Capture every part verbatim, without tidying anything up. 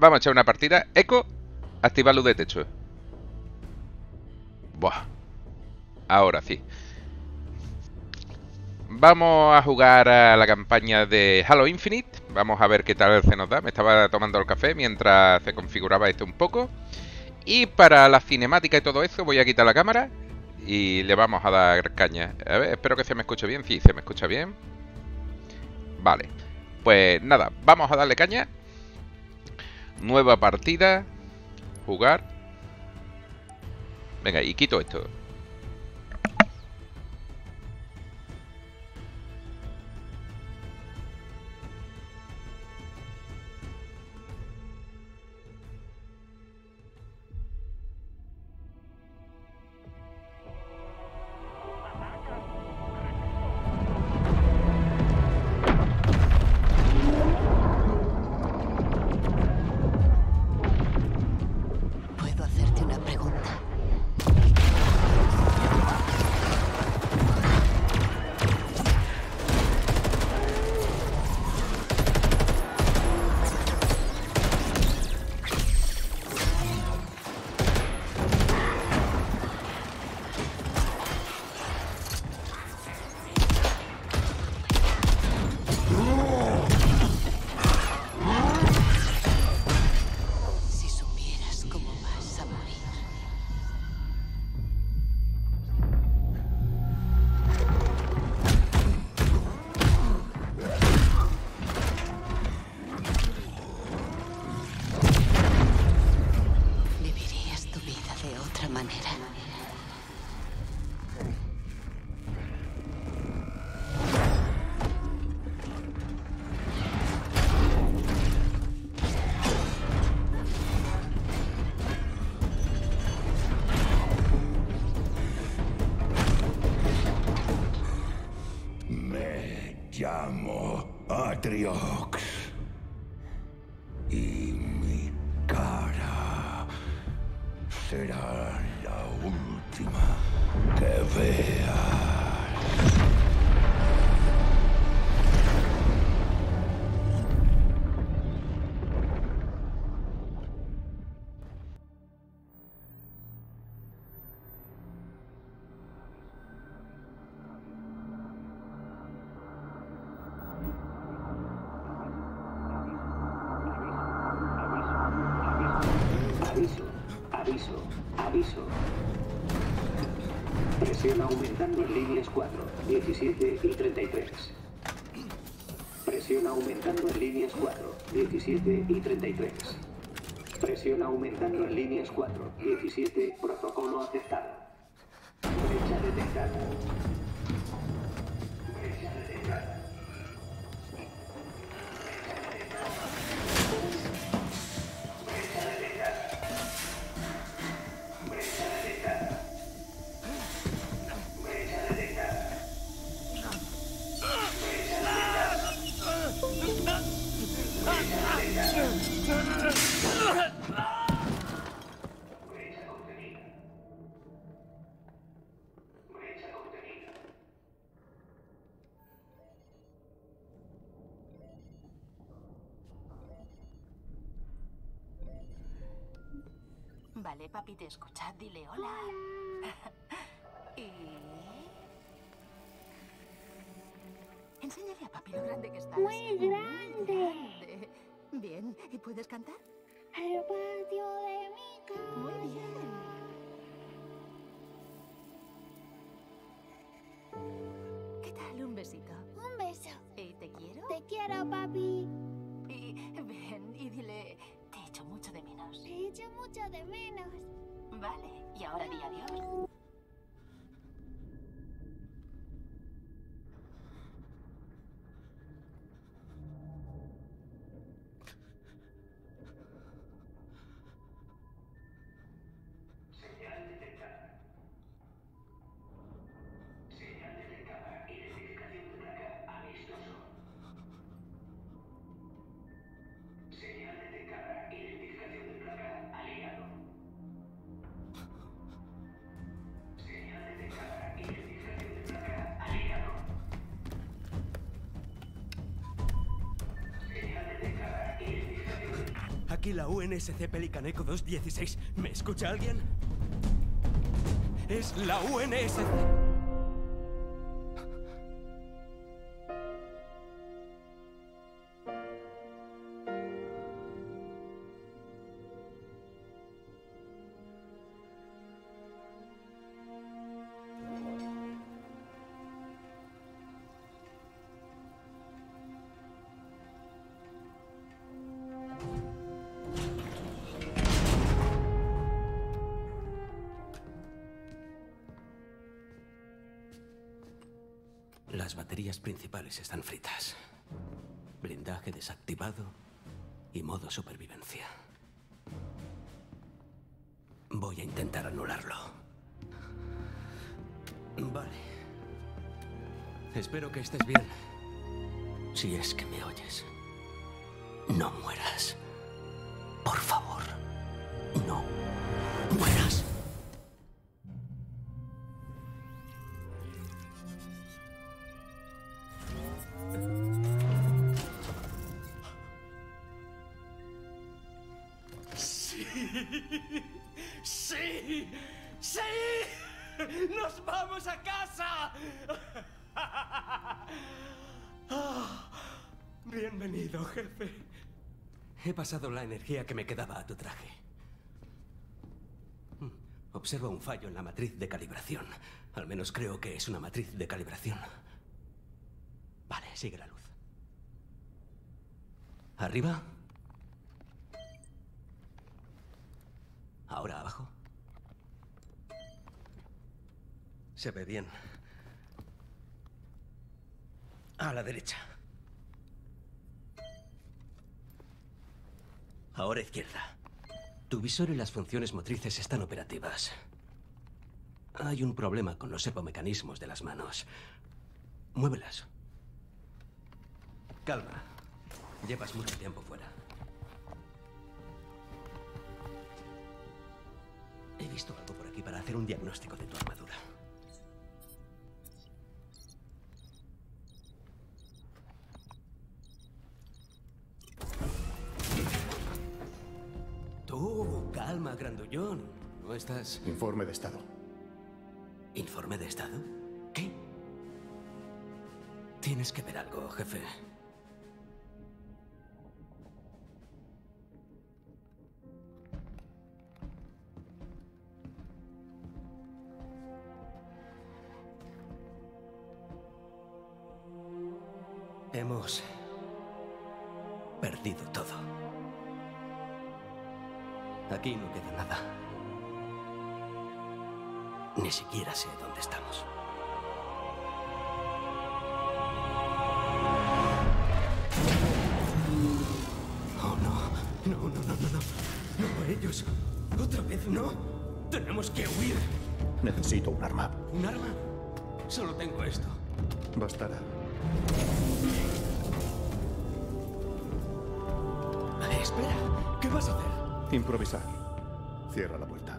Vamos a echar una partida. Eco. Activar luz de techo. Buah. Ahora sí. Vamos a jugar a la campaña de Halo Infinite. Vamos a ver qué tal se nos da. Me estaba tomando el café mientras se configuraba esto un poco. Y para la cinemática y todo eso voy a quitar la cámara y le vamos a dar caña. A ver, espero que se me escuche bien. Sí, se me escucha bien. Vale. Pues nada, vamos a darle caña. Nueva partida. Jugar. Venga, y quito esto. Atriox. Y mi cara será la última que veas. diecisiete y treinta y tres. Presión aumentando en líneas cuatro, diecisiete, protocolo aceptado. Brecha detectada. Brecha detectada. Vale, papi, te escuchad, dile hola. Y... enséñale a papi lo grande que estás. ¡Muy grande! Muy grande. Bien, ¿y puedes cantar? Al patio de mi casa. Muy bien. ¿Qué tal? Un besito. Un beso. ¿Y te quiero? Te quiero, papi. Y ven y dile... te echo mucho de menos. Te echo mucho de menos. Vale, y ahora di adiós. aquí la U N S C Pelican Eco dos dieciséis. ¿Me escucha alguien? Es la U N S C. Las baterías principales están fritas. Blindaje desactivado y modo supervivencia. Voy a intentar anularlo. Vale. Espero que estés bien. Si es que me oyes, no mueras. Por favor, no mueras. ¡Sí! ¡Sí! ¡Nos vamos a casa! Oh, bienvenido, jefe. He pasado la energía que me quedaba a tu traje. Observo un fallo en la matriz de calibración. Al menos creo que es una matriz de calibración. Vale, sigue la luz. ¿Arriba? ¿Ahora abajo? Se ve bien. A la derecha. Ahora izquierda. Tu visor y las funciones motrices están operativas. Hay un problema con los servomecanismos de las manos. Muévelas. Calma. Llevas mucho tiempo fuera. He visto algo por aquí para hacer un diagnóstico de tu armadura. Tú, calma, grandullón. No estás... Informe de estado. ¿Informe de estado? ¿Qué? Tienes que ver algo, jefe. Hemos perdido todo. Aquí no queda nada. Ni siquiera sé dónde estamos. Oh, no. No, no, no, no, no. No, ellos. Otra vez no. Tenemos que huir. Necesito un arma. ¿Un arma? Solo tengo esto. Bastará. Espera, ¿qué vas a hacer? Improvisar. Cierra la puerta.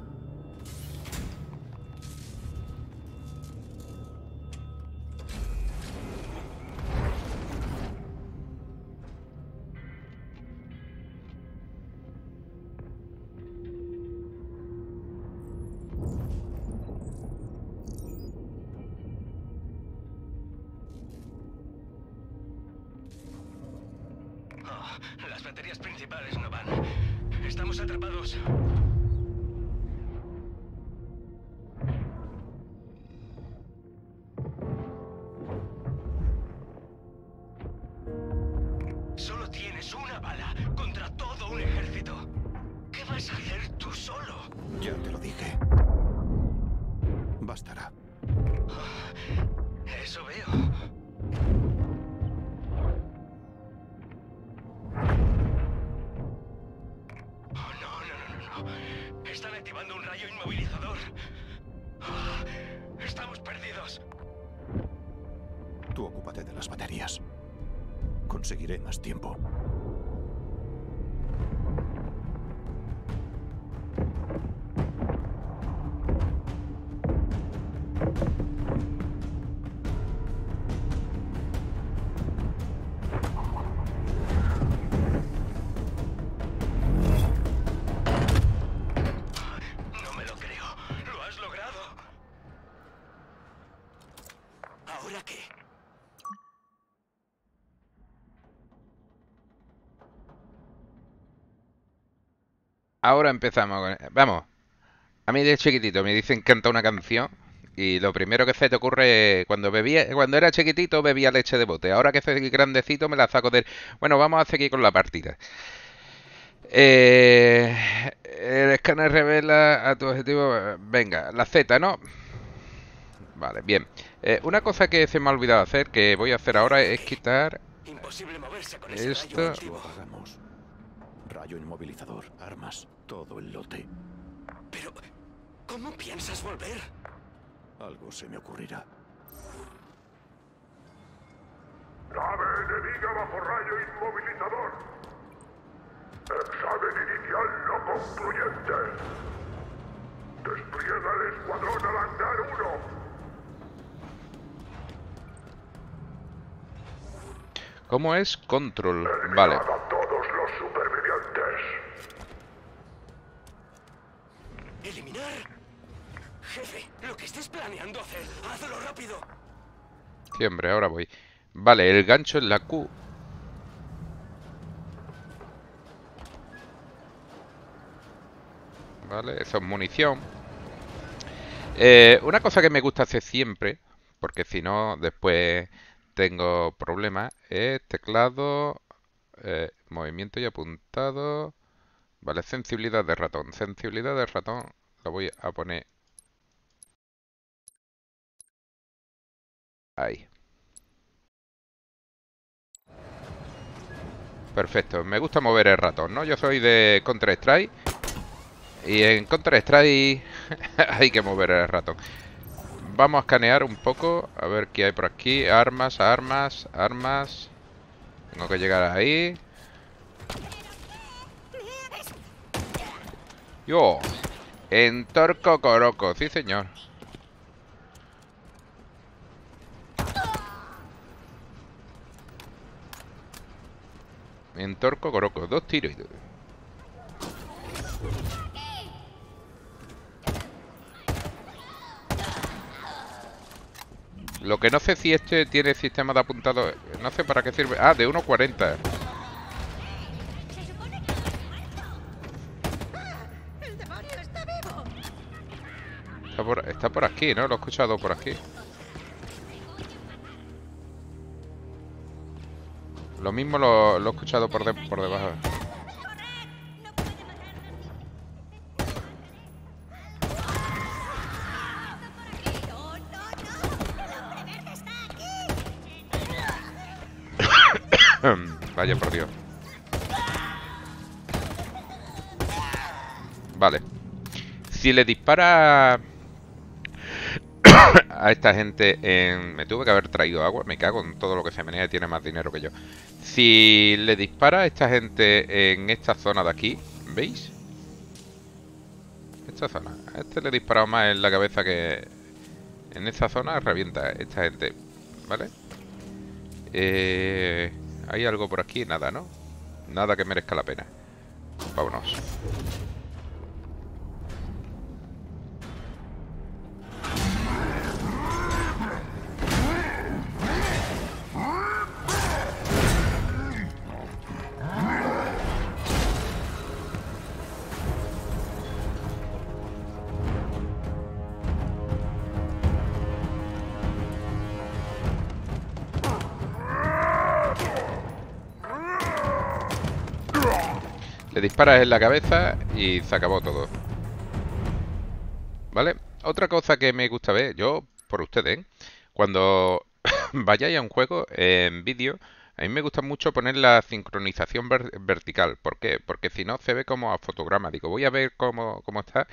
Ahora empezamos con... Vamos. A mí de chiquitito me dicen canta una canción y lo primero que se te ocurre... Cuando bebía, cuando era chiquitito bebía leche de bote. Ahora que soy grandecito me la saco del... Bueno, vamos a seguir con la partida. Eh, el escáner revela a tu objetivo... Venga, la Z, ¿no? Vale, bien. Eh, una cosa que se me ha olvidado hacer, que voy a hacer ahora, es quitar... Imposible moverse con ese esto... Rayo inmovilizador, armas, todo el lote. Pero, ¿cómo piensas volver? Algo se me ocurrirá. Nave enemiga bajo rayo inmovilizador. Examen inicial no concluyente. Despliega el escuadrón al hangar uno. ¿Cómo es? Control. Eliminad, vale. A todos los supervivientes. ¿Eliminar? Jefe, lo que estés planeando hacer, hazlo rápido. Siempre, ahora voy. Vale, el gancho en la Q. Vale, eso es munición. Eh, una cosa que me gusta hacer siempre, porque si no, después... Tengo problemas. Eh, teclado, eh, movimiento y apuntado. Vale, sensibilidad de ratón. Sensibilidad de ratón la voy a poner ahí. Perfecto, me gusta mover el ratón, ¿no? Yo soy de Counter Strike y en Counter Strike hay que mover el ratón. Vamos a escanear un poco, a ver qué hay por aquí. Armas, armas, armas. Tengo que llegar ahí. Yo, entorco coroco, sí señor. Entorco coroco, dos tiros y todo. Lo que no sé si este tiene sistema de apuntado. No sé para qué sirve. Ah, de uno cuarenta. Está por, está por aquí, ¿no? Lo he escuchado por aquí. Lo mismo lo, lo he escuchado por, de, por debajo. Vaya por Dios. Vale. Si le dispara a esta gente en... Me tuve que haber traído agua. Me cago en todo lo que se menea y tiene más dinero que yo. Si le dispara a esta gente en esta zona de aquí, ¿veis? Esta zona. A este le he disparado más en la cabeza que... En esta zona revienta esta gente. ¿Vale? Eh... Hay algo por aquí, nada, ¿no? Nada que merezca la pena. Vámonos. Le disparas en la cabeza y se acabó todo. ¿Vale? Otra cosa que me gusta ver, yo, por ustedes, ¿eh? Cuando vayáis a un juego eh, en vídeo, a mí me gusta mucho poner la sincronización ver vertical. ¿Por qué? Porque si no se ve como a fotograma. Digo, voy a ver cómo, cómo está.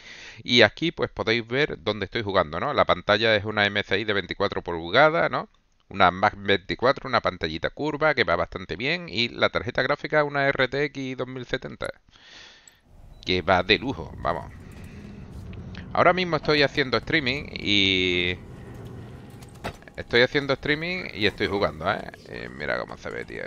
Y aquí pues podéis ver dónde estoy jugando, ¿no? La pantalla es una M S I de veinticuatro pulgadas, ¿no? Una Mac veinticuatro, una pantallita curva que va bastante bien. Y la tarjeta gráfica, una R T X dos mil setenta. Que va de lujo, vamos. Ahora mismo estoy haciendo streaming y... Estoy haciendo streaming y estoy jugando, ¿eh? eh mira cómo se ve, tío.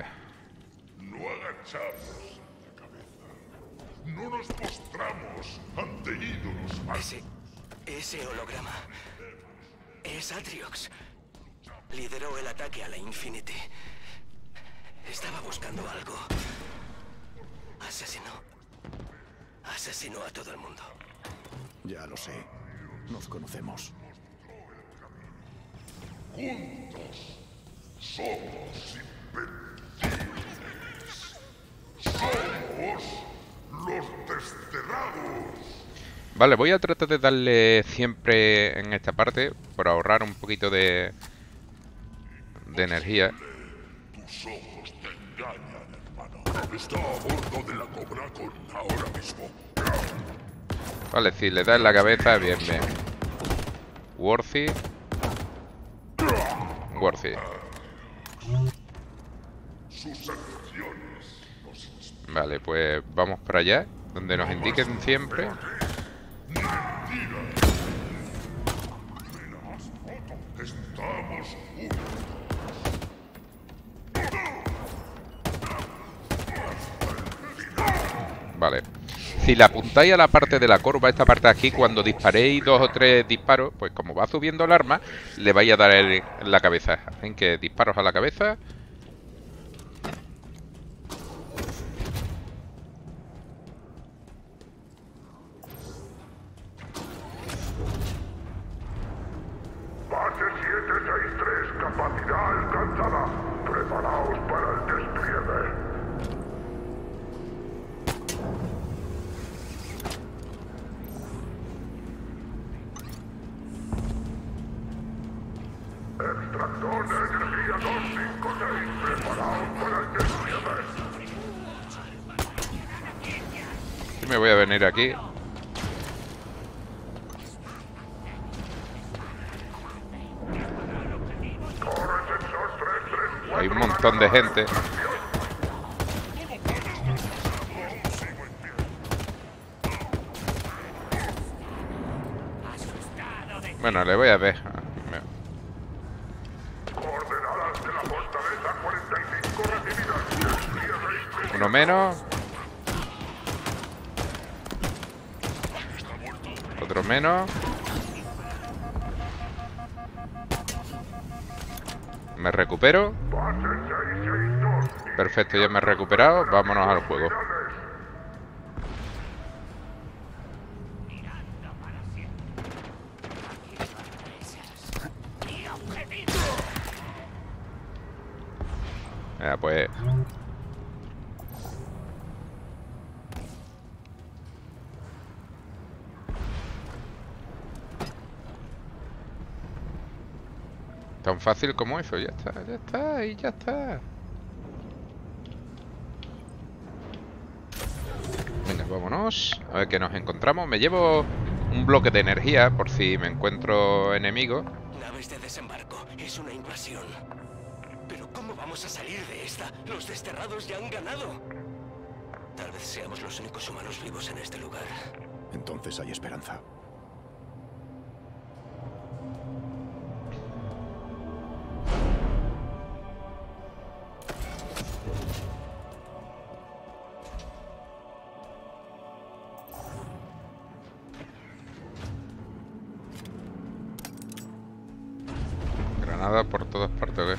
No agachamos la cabeza. No nos postramos ante ídolos más. Ese, ese holograma es Atriox. Lideró el ataque a la Infinity. Estaba buscando algo. Asesinó Asesinó a todo el mundo. Ya lo sé. Nos conocemos. Juntos somos invencibles. Somos los desterrados. Vale, voy a tratar de darle siempre en esta parte, por ahorrar un poquito de, de energía. Tus ojos te engañan, hermano. Está a bordo de la Cobra Con ahora mismo. Vale, si le da en la cabeza, bien, bien. Worthy. Worthy. Vale, pues vamos para allá, donde nos indiquen siempre. Vale. Si le apuntáis a la parte de la corva, esta parte de aquí, cuando disparéis dos o tres disparos, pues como va subiendo el arma, le vais a dar en la cabeza. Hacen que disparos a la cabeza. Me voy a venir aquí. Hay un montón de gente. Bueno, le voy a dejar. Uno menos. Otro menos. Me recupero. Perfecto, ya me he recuperado. Vámonos al juego. Ya, pues... tan fácil como eso, ya está, ya está, y ya está. Venga, vámonos. A ver qué nos encontramos. Me llevo un bloque de energía por si me encuentro enemigo. Naves de desembarco, es una invasión. Pero ¿cómo vamos a salir de esta? Los desterrados ya han ganado. Tal vez seamos los únicos humanos vivos en este lugar. Entonces hay esperanza. Nada por todas partes, ¿o qué?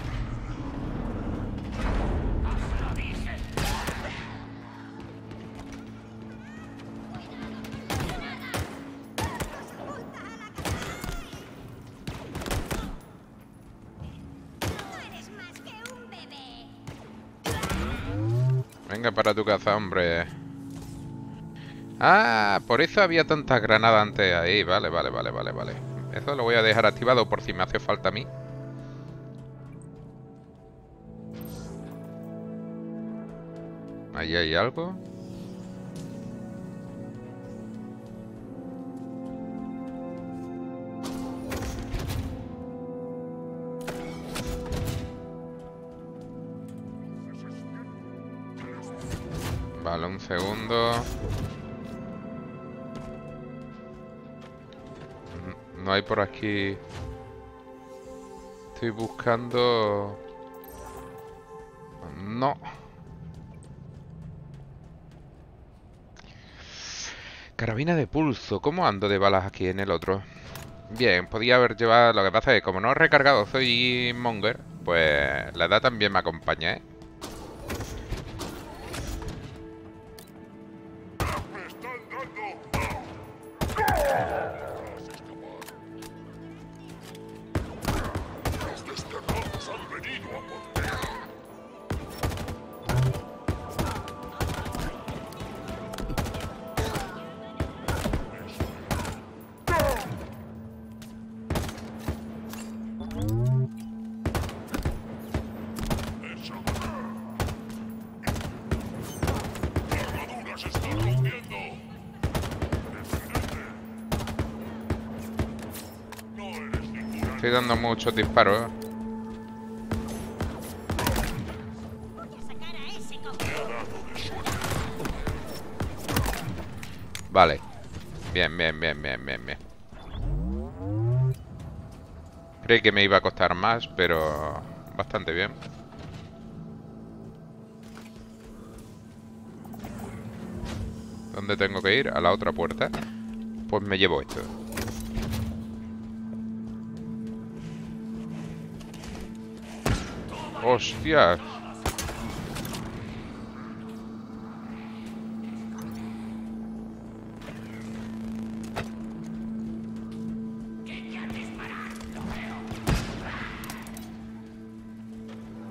Venga para tu casa, hombre. Ah, por eso había tantas granadas antes ahí. Vale, vale, vale, vale, vale. Eso lo voy a dejar activado por si me hace falta a mí. ¿Ahí hay algo? Vale, un segundo. No hay por aquí. Estoy buscando... No. Carabina de pulso. ¿Cómo ando de balas aquí en el otro? Bien, podía haber llevado... Lo que pasa es que como no he recargado, soy monger, pues la edad también me acompaña, ¿eh? Me están dando Estoy dando muchos disparos, ¿eh? Vale. Bien, bien, bien, bien, bien, bien. Creí que me iba a costar más, pero bastante bien. ¿Dónde tengo que ir? A la otra puerta. Pues me llevo esto. ¡Hostias!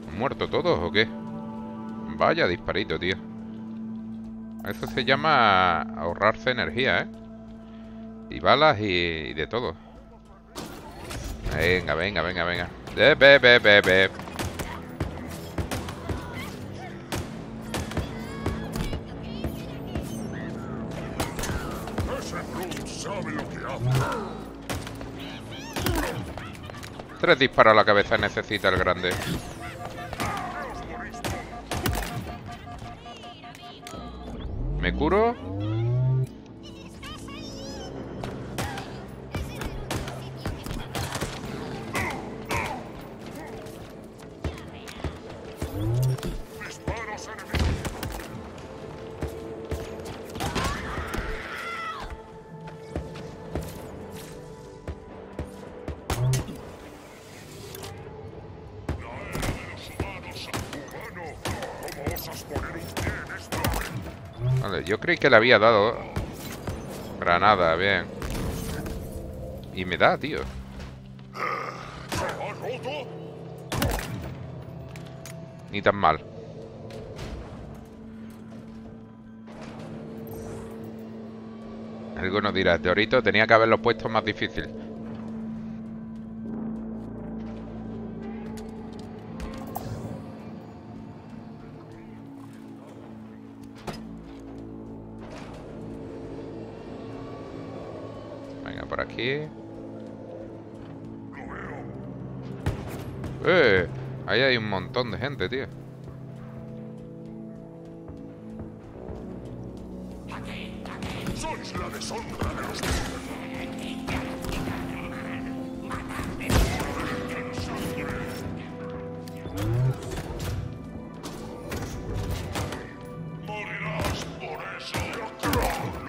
¿Han muerto todos o qué? Vaya disparito, tío. Eso se llama ahorrarse energía, ¿eh? Y balas y, y de todo. Venga, venga, venga, venga. Ve, ve, ve, ve, ve. Tres disparos a la cabeza necesita el grande. Me curo. Yo creí que le había dado granada, bien. Y me da, tío. Ni tan mal. Algunos dirán, Torito, tenía que haberlo puesto más difícil. Eh, ahí hay un montón de gente, tío.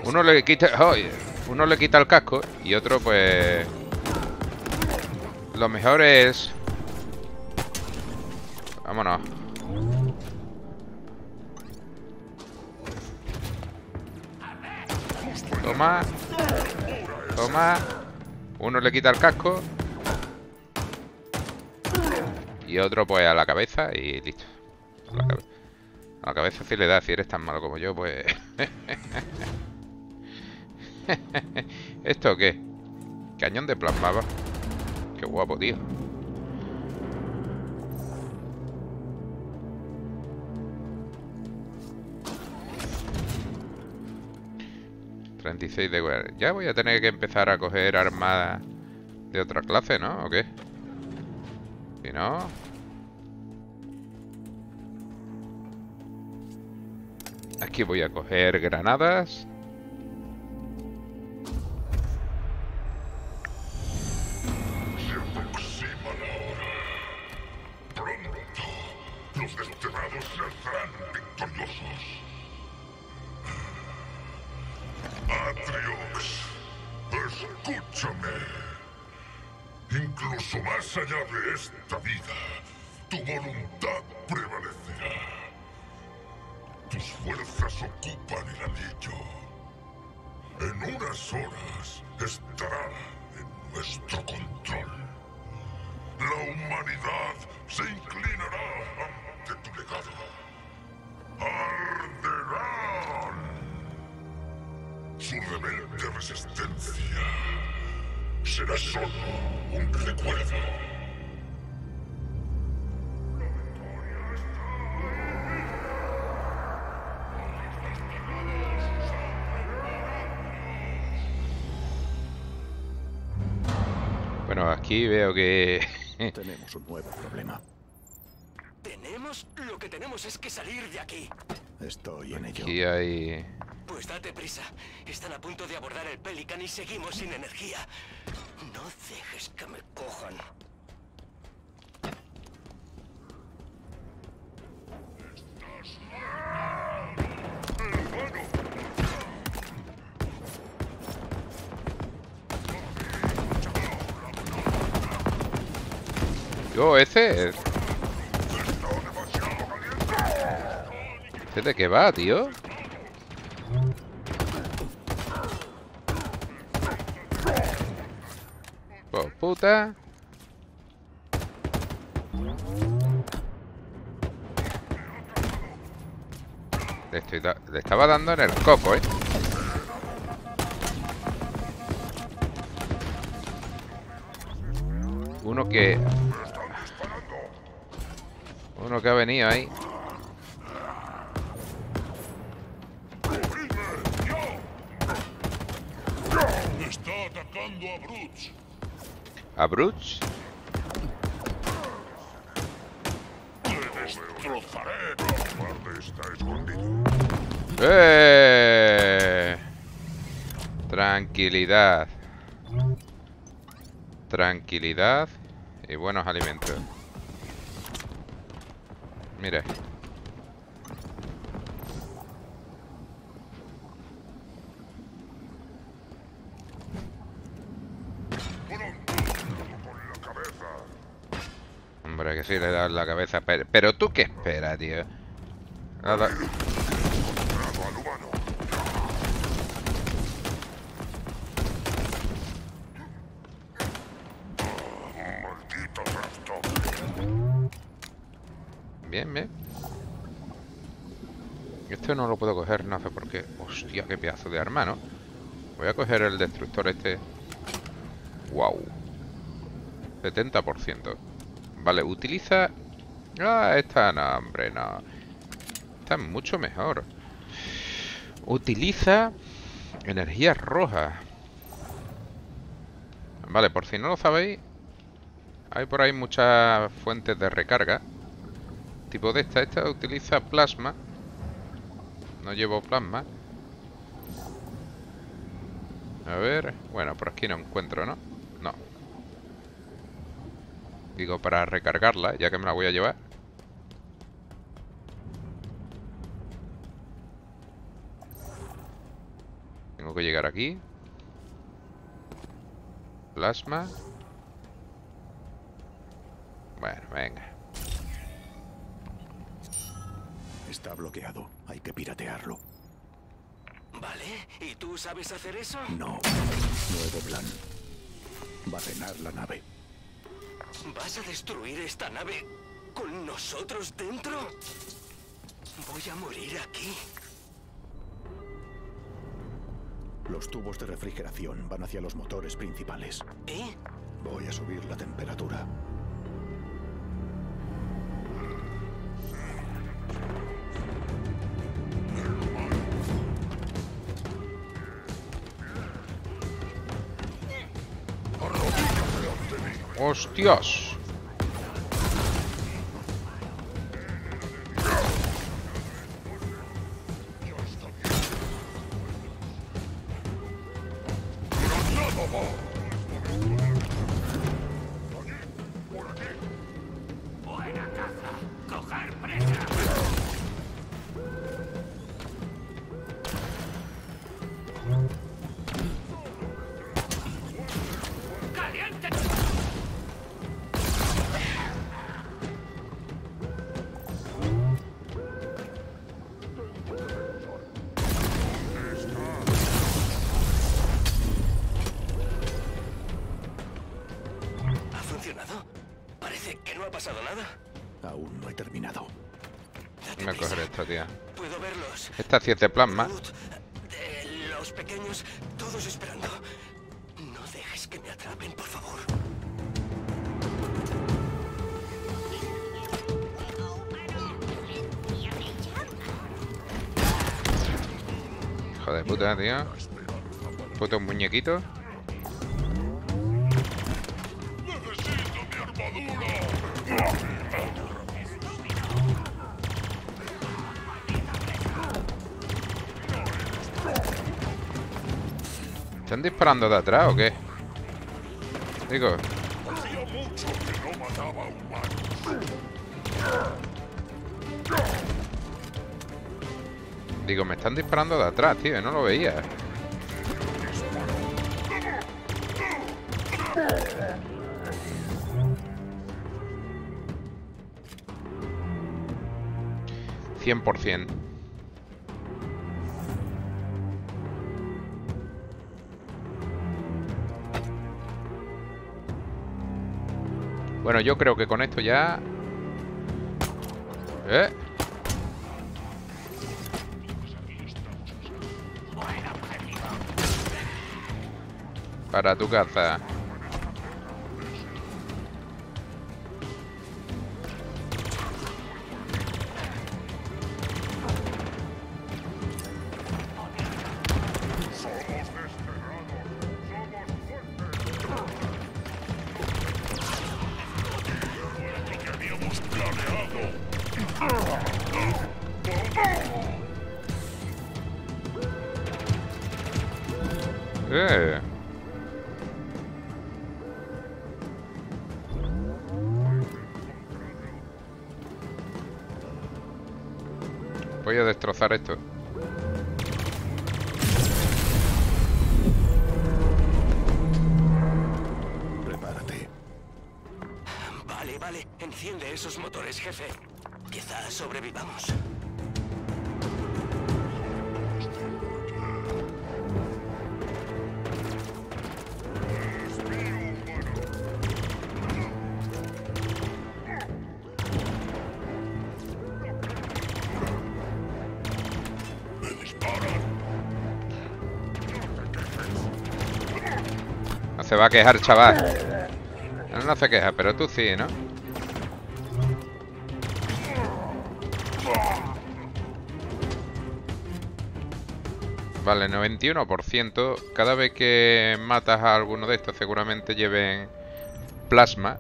Uno le quita... Oh, yeah. Uno le quita el casco y otro, pues... Lo mejor es... Vámonos. Toma. Toma. Uno le quita el casco. Y otro, pues, a la cabeza y listo. A la, cabe a la cabeza sí le da. Si eres tan malo como yo, pues... ¿Esto qué? Cañón de plasma. Qué guapo, tío. treinta y seis de guerra. Ya voy a tener que empezar a coger armadas de otra clase, ¿no? ¿O qué? Si no... Aquí voy a coger granadas. Atriox, escúchame. Incluso más allá de esta vida, tu voluntad prevalecerá. Tus fuerzas ocupan el anillo. En unas horas estará en nuestro control. La humanidad se inclinará ante tu legado. ¡Arderán! Su rebelde resistencia será solo un recuerdo. Bueno, aquí veo que... Tenemos un nuevo problema. Tenemos... Lo que tenemos es que salir de aquí. Estoy en ello. Aquí hay... Pues date prisa. Están a punto de abordar el Pelican y seguimos sin energía. No dejes que me cojan. Estás mal, hermano. Yo, ese... ¿Este de qué va, tío? ¡Oh, puta! Le, estoy da le estaba dando en el coco, ¿eh? Uno que... Uno que ha venido ahí. Está atacando a Bruch. ¿A Bruch? Te destrozaré. Cobarde, está escondido. ¡Eh! Tranquilidad. Tranquilidad y buenos alimentos. Mira. Hombre, que sí le das la cabeza. Pero, pero tú qué esperas, tío. Nada. Bien, bien. Este no lo puedo coger, no sé por qué. Hostia, qué pedazo de arma, ¿no? Voy a coger el destructor este. Wow. setenta por ciento. Vale, utiliza... Ah, esta no, hombre, no. Esta es mucho mejor. Utiliza energía roja. Vale, por si no lo sabéis, hay por ahí muchas fuentes de recarga. Tipo de esta, esta utiliza plasma. No llevo plasma. A ver, bueno, por aquí no encuentro, ¿no? No. Digo, para recargarla, ya que me la voy a llevar. Tengo que llegar aquí. Plasma. Bueno, venga. Está bloqueado. Hay que piratearlo. Vale. ¿Y tú sabes hacer eso? No. Nuevo plan. Va a cenar la nave. ¿Vas a destruir esta nave con nosotros dentro? Voy a morir aquí. Los tubos de refrigeración van hacia los motores principales. ¿Eh? Voy a subir la temperatura. ¡Hostias! Aún no he terminado. Date Me cogeré esto, tía. Puedo verlos. Esta siete plasma. De los pequeños, todos esperando. No dejes que me atrapen, por favor. Hijo de puta, tío. Puto muñequito. ¿Están disparando de atrás o qué? Digo. Digo, me están disparando de atrás, tío. No lo veía. cien por cien. Bueno, yo creo que con esto ya... ¿Eh? Para tu casa. Eh. Voy a destrozar esto. Prepárate. Vale, vale. Enciende esos motores, jefe. Quizás sobrevivamos. Se va a quejar, chaval. Él no se queja, pero tú sí, ¿no? Vale, noventa y uno por ciento. Cada vez que matas a alguno de estos, seguramente lleven plasma.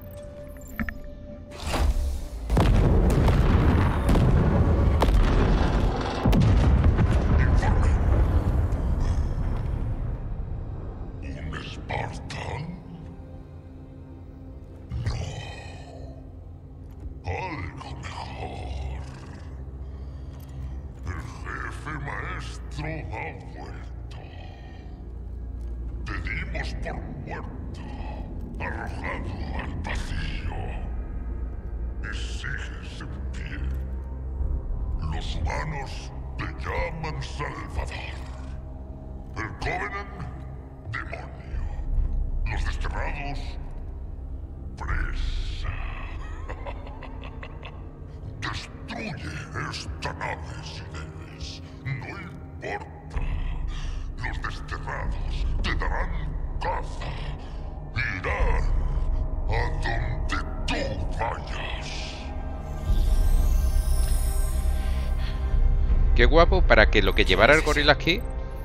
Qué guapo, para que lo que llevara el gorila aquí...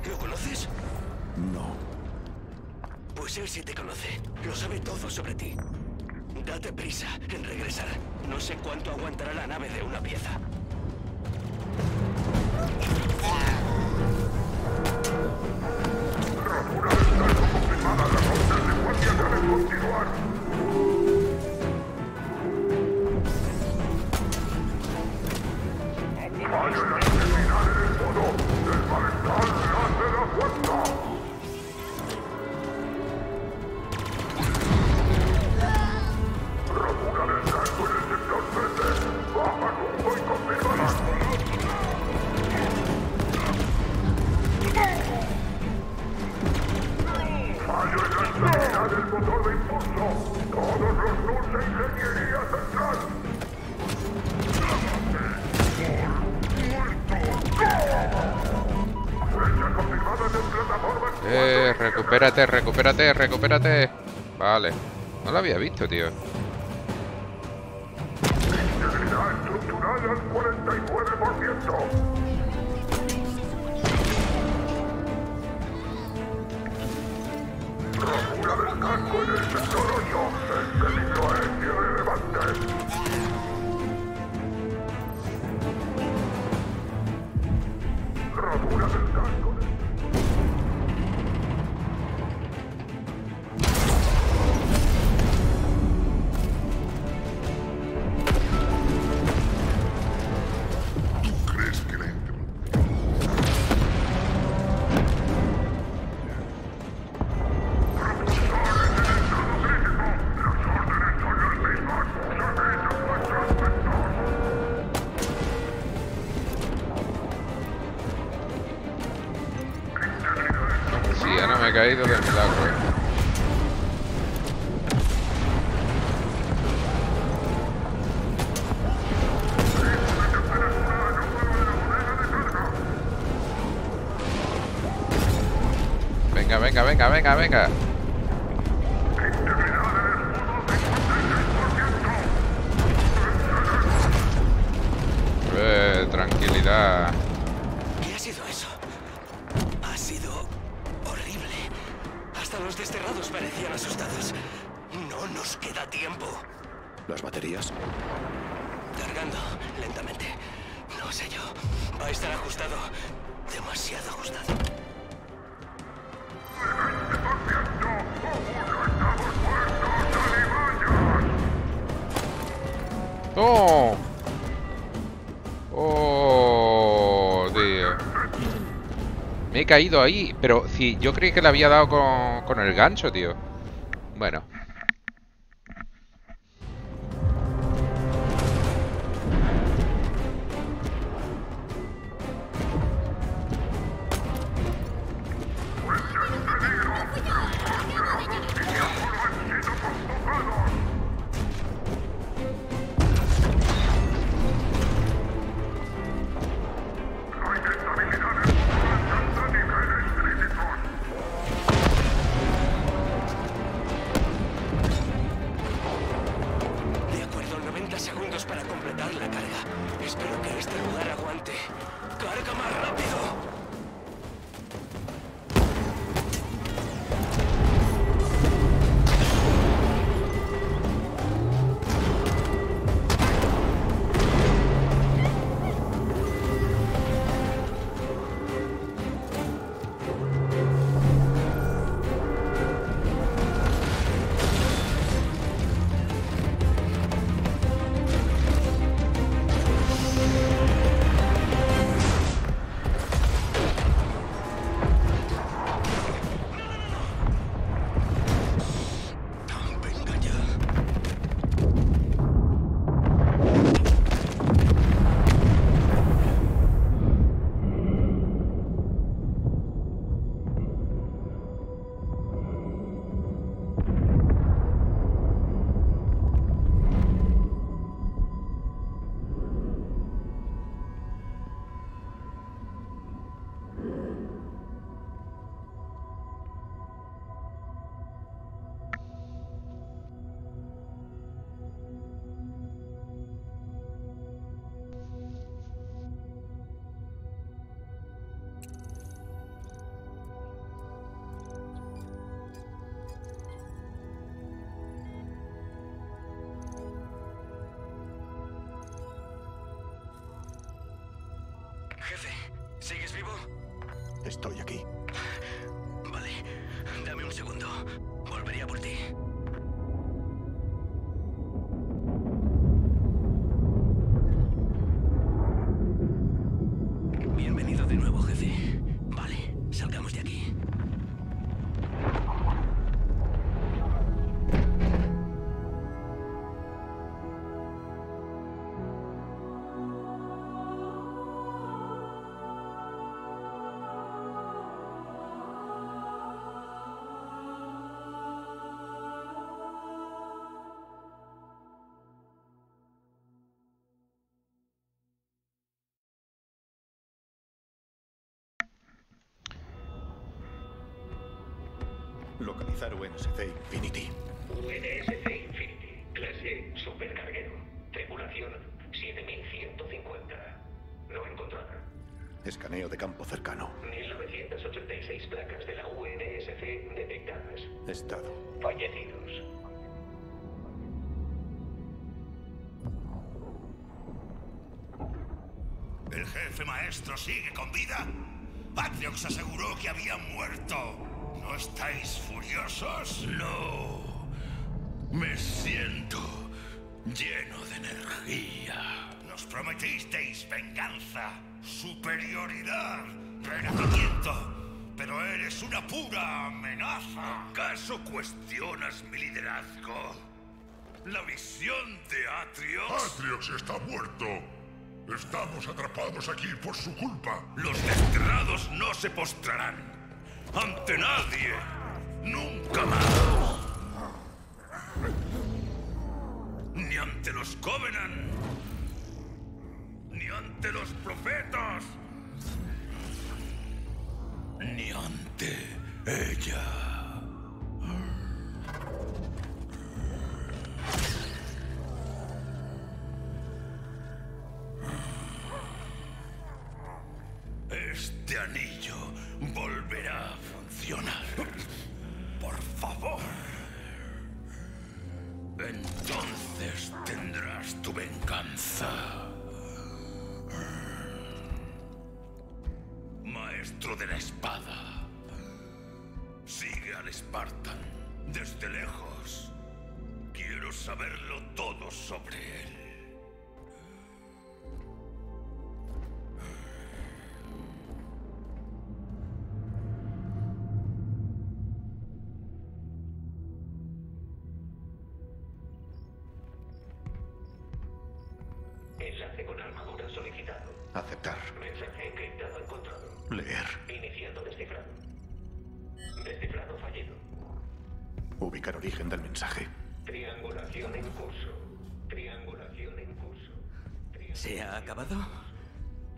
¿Lo conoces? No. Pues él sí te conoce. Lo sabe todo sobre ti. Date prisa en regresar. No sé cuánto aguantará la nave de una pieza. Rasura de cargo confirmada. Las órdenes de guardia deben continuar. Voy con Recupérate, recupérate, recupérate. Vale. No lo había visto, tío. Integridad estructural al cuarenta y nueve por ciento. Rotura del casco en el sector ocho. El peligro aéreo relevante. Rotura del casco. Caído del milagro. Venga, venga, venga, venga, venga. Eh, tranquilidad. Los desterrados parecían asustados. No nos queda tiempo. ¿Las baterías? Cargando lentamente. No sé yo. Va a estar ajustado. Demasiado ajustado. ¡Oh! ¡Oh, tío! Me he caído ahí, pero si yo creí que le había dado con, con el gancho, tío. Bueno. Jefe, ¿sigues vivo? Estoy aquí. Vale, dame un segundo. Volveré a por ti. Bienvenido de nuevo, jefe. Vale, salgamos de aquí. localizar U N S C Infinity. U N S C Infinity, clase supercarguero, tripulación siete mil ciento cincuenta. No encontrada. Escaneo de campo cercano. mil novecientas ochenta y seis placas de la U N S C detectadas. Estado. Fallecidos. ¿El jefe maestro sigue con vida? Atriox aseguró que había muerto. ¿No estáis furiosos? No. Me siento lleno de energía. Nos prometisteis venganza, superioridad, renacimiento, pero eres una pura amenaza. ¿Acaso cuestionas mi liderazgo? ¿La misión de Atriox? Atriox está muerto. Estamos atrapados aquí por su culpa. Los desterrados no se postrarán ante nadie. Nunca más. Ni ante los Covenant. Ni ante los profetas. Ni ante ella. Este anillo volverá a funcionar. Por favor. Entonces tendrás tu venganza. Maestro de la espada. Sigue al Spartan desde lejos. Quiero saberlo todo sobre él.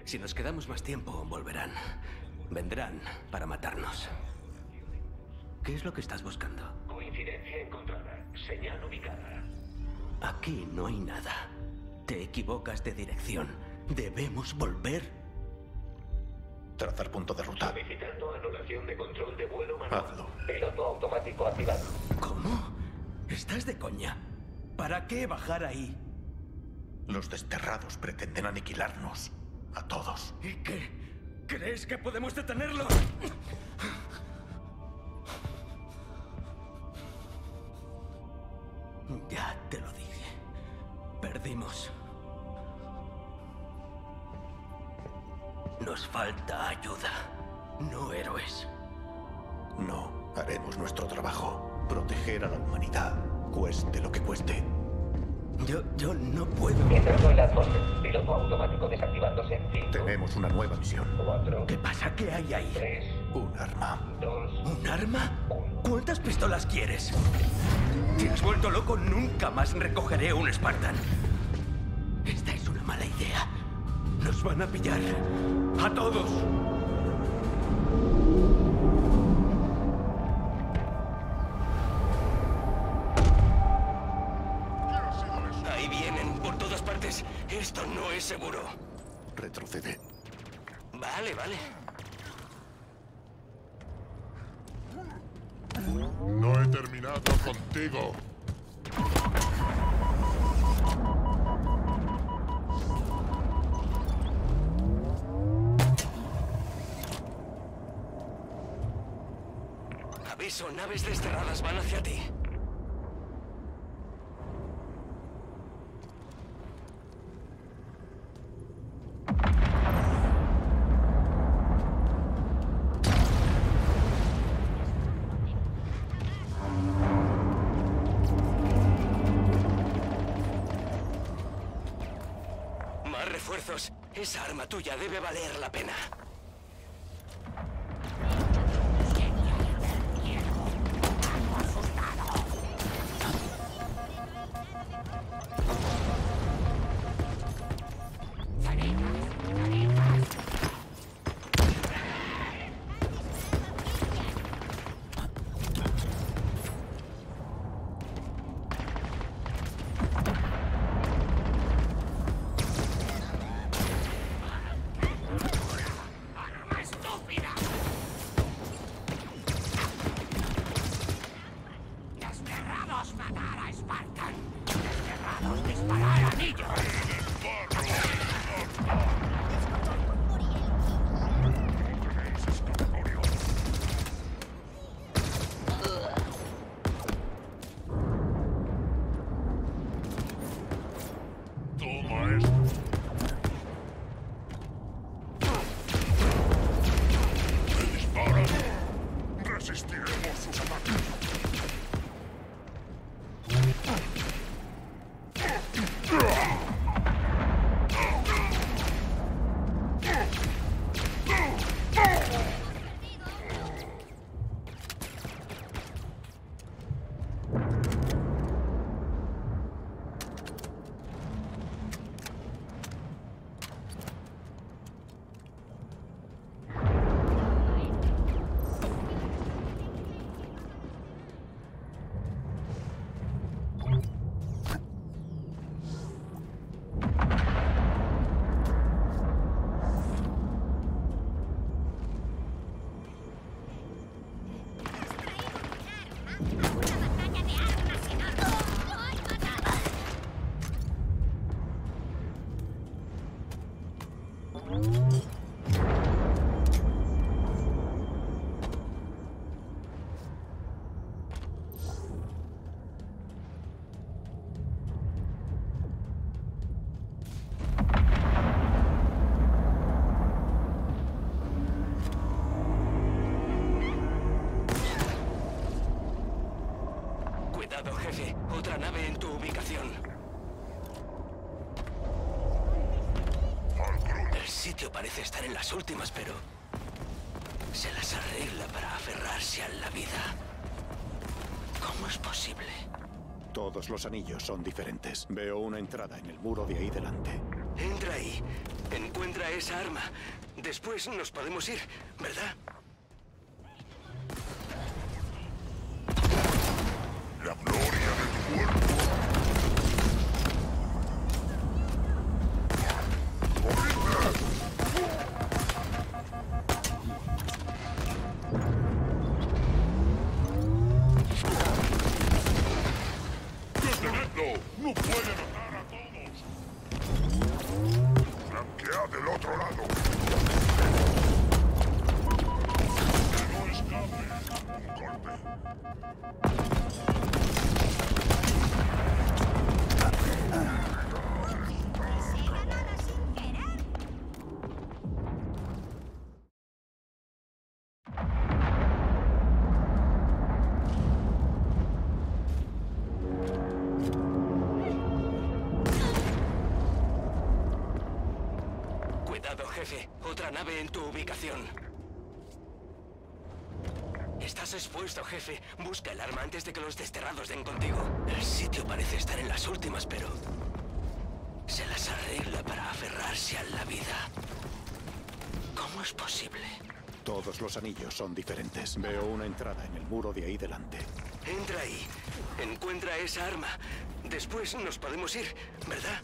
Si nos quedamos más tiempo, volverán. Vendrán para matarnos. ¿Qué es lo que estás buscando? Coincidencia encontrada. Señal ubicada. Aquí no hay nada. Te equivocas de dirección. Debemos volver. Trazar punto de ruta. Solicitando anulación de control de vuelo manual. Hazlo. Piloto automático activado. ¿Cómo? ¿Estás de coña? ¿Para qué bajar ahí? Los desterrados pretenden aniquilarnos. A todos. ¿Y qué? ¿Crees que podemos detenerlo? Ya te lo dije. Perdimos. Nos falta ayuda, no héroes. No, haremos nuestro trabajo. Proteger a la humanidad, cueste lo que cueste. Yo, yo no puedo. Entrando en la atmósfera. Piloto automático desactivándose en cinco. Tenemos una nueva misión. cuatro. ¿Qué pasa? ¿Qué hay ahí? tres. Un arma. dos. ¿Un arma? uno. ¿Cuántas pistolas quieres? Si has vuelto loco, nunca más recogeré un Spartan. Esta es una mala idea. Nos van a pillar. ¡A todos! Esto no es seguro. Retrocede. Vale, vale. No he terminado contigo. Aviso, naves desterradas van hacia ti. Esa arma tuya debe valer la pena. clave en tu ubicación. El sitio parece estar en las últimas, pero se las arregla para aferrarse a la vida. ¿Cómo es posible? Todos los anillos son diferentes. Veo una entrada en el muro de ahí delante. Entra ahí. Encuentra esa arma. Después nos podemos ir, ¿verdad? La gloria de tu cuerpo. Jefe, otra nave en tu ubicación. Estás expuesto, jefe. Busca el arma antes de que los desterrados den contigo. El sitio parece estar en las últimas, pero se las arregla para aferrarse a la vida. ¿Cómo es posible? Todos los anillos son diferentes. Veo una entrada en el muro de ahí delante. Entra ahí. Encuentra esa arma. Después nos podemos ir, ¿verdad?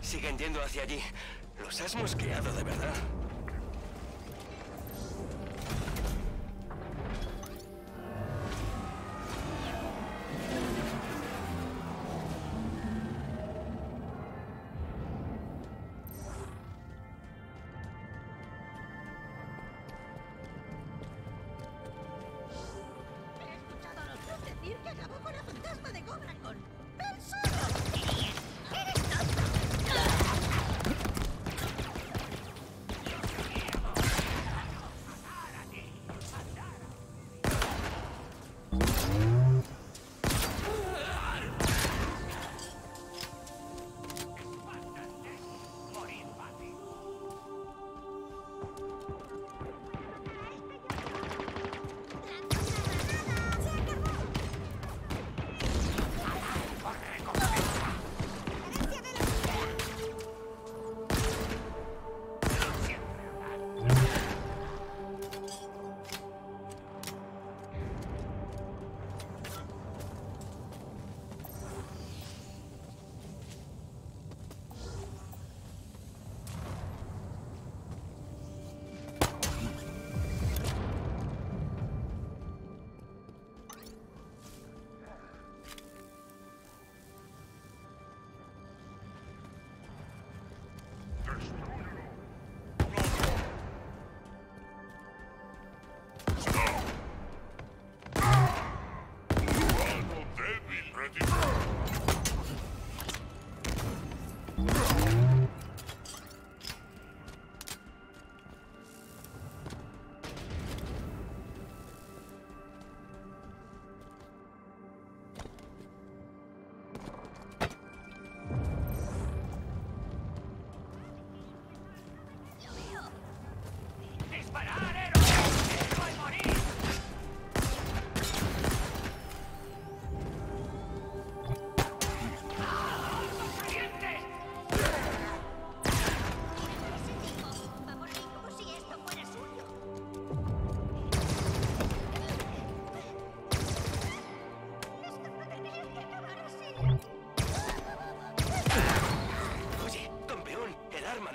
Siguen yendo hacia allí. ¿Los has mosqueado de verdad?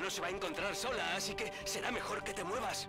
no se va a encontrar sola, así que será mejor que te muevas.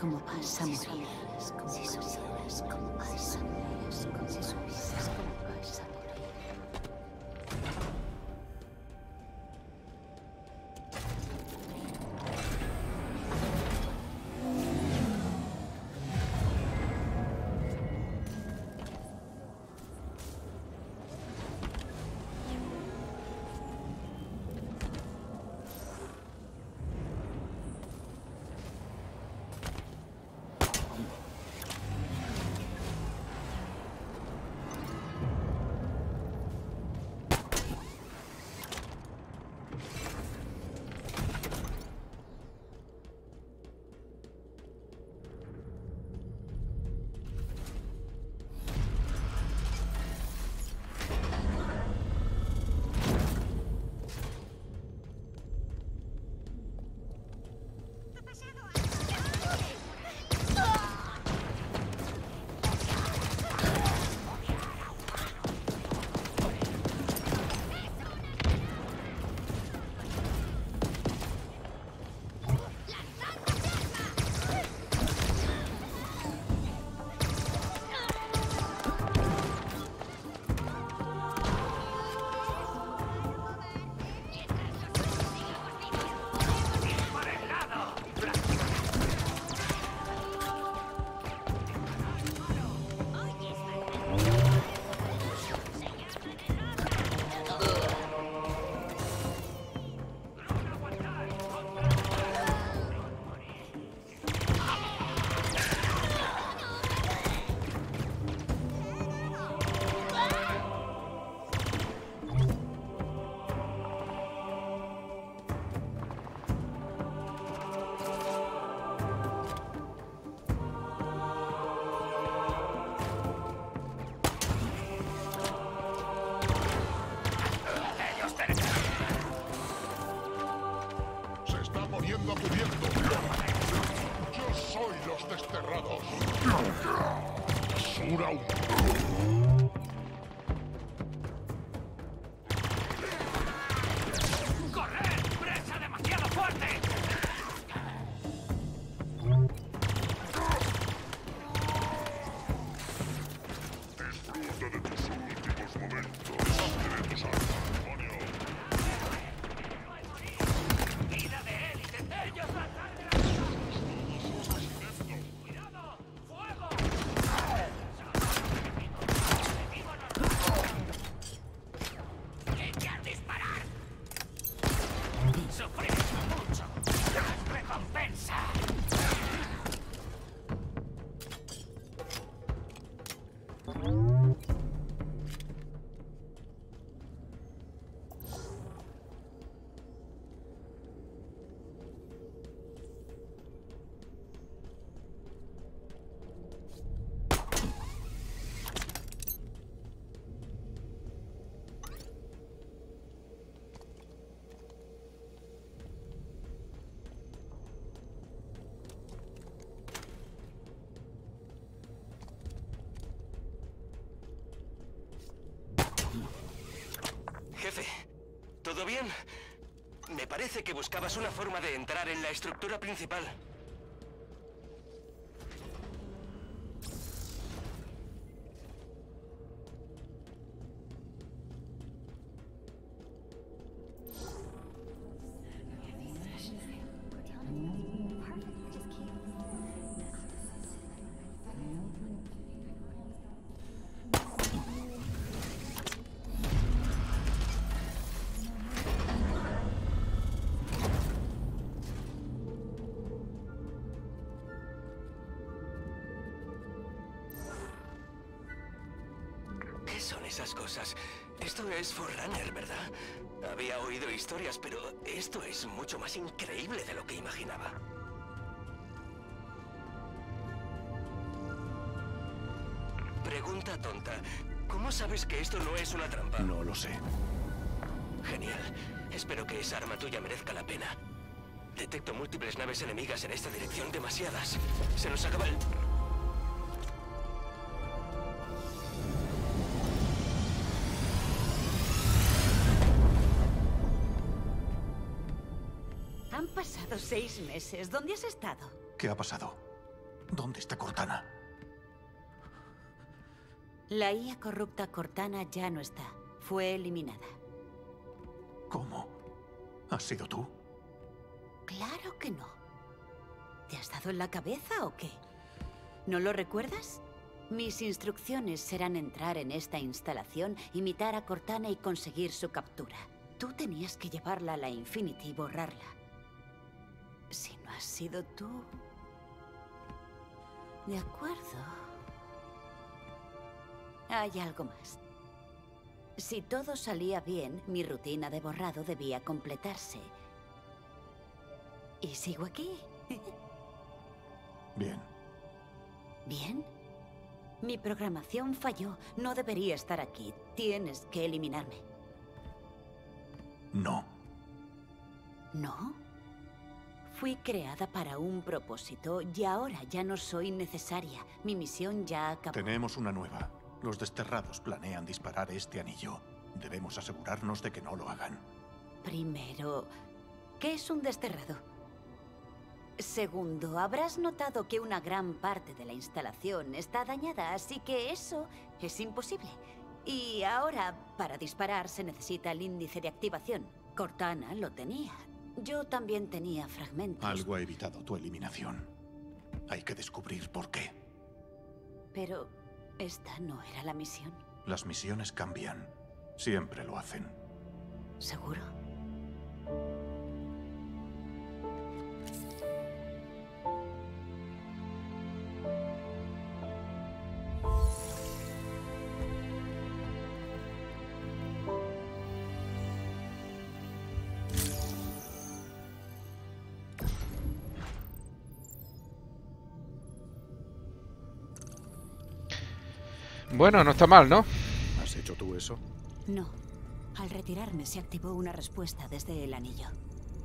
Como vas a morir, si supieras cómo vas a morir, si supieras cómo vas a bien? Me parece que buscabas una forma de entrar en la estructura principal. Esas cosas. Esto es Forerunner, ¿verdad? Había oído historias, pero esto es mucho más increíble de lo que imaginaba. Pregunta tonta. ¿Cómo sabes que esto no es una trampa? No lo sé. Genial. Espero que esa arma tuya merezca la pena. Detecto múltiples naves enemigas en esta dirección, demasiadas. Se nos acaba el... Seis meses. ¿Dónde has estado? ¿Qué ha pasado? ¿Dónde está Cortana? La I A corrupta Cortana ya no está. Fue eliminada. ¿Cómo? ¿Has sido tú? Claro que no. ¿Te has dado en la cabeza o qué? ¿No lo recuerdas? Mis instrucciones serán entrar en esta instalación, imitar a Cortana y conseguir su captura. Tú tenías que llevarla a la Infinity y borrarla. Si no has sido tú... De acuerdo. Hay algo más. Si todo salía bien, mi rutina de borrado debía completarse. Y sigo aquí. Bien. ¿Bien? Mi programación falló. No debería estar aquí. Tienes que eliminarme. No. ¿No? Fui creada para un propósito y ahora ya no soy necesaria. Mi misión ya acabó. Tenemos una nueva. Los desterrados planean disparar este anillo. Debemos asegurarnos de que no lo hagan. Primero, ¿qué es un desterrado? Segundo, habrás notado que una gran parte de la instalación está dañada, así que eso es imposible. Y ahora, para disparar se necesita el índice de activación. Cortana lo tenía. Yo también tenía fragmentos. Algo ha evitado tu eliminación. Hay que descubrir por qué. Pero esta no era la misión. Las misiones cambian. Siempre lo hacen. ¿Seguro? Bueno, no está mal, ¿no? ¿Has hecho tú eso? No. Al retirarme se activó una respuesta desde el anillo.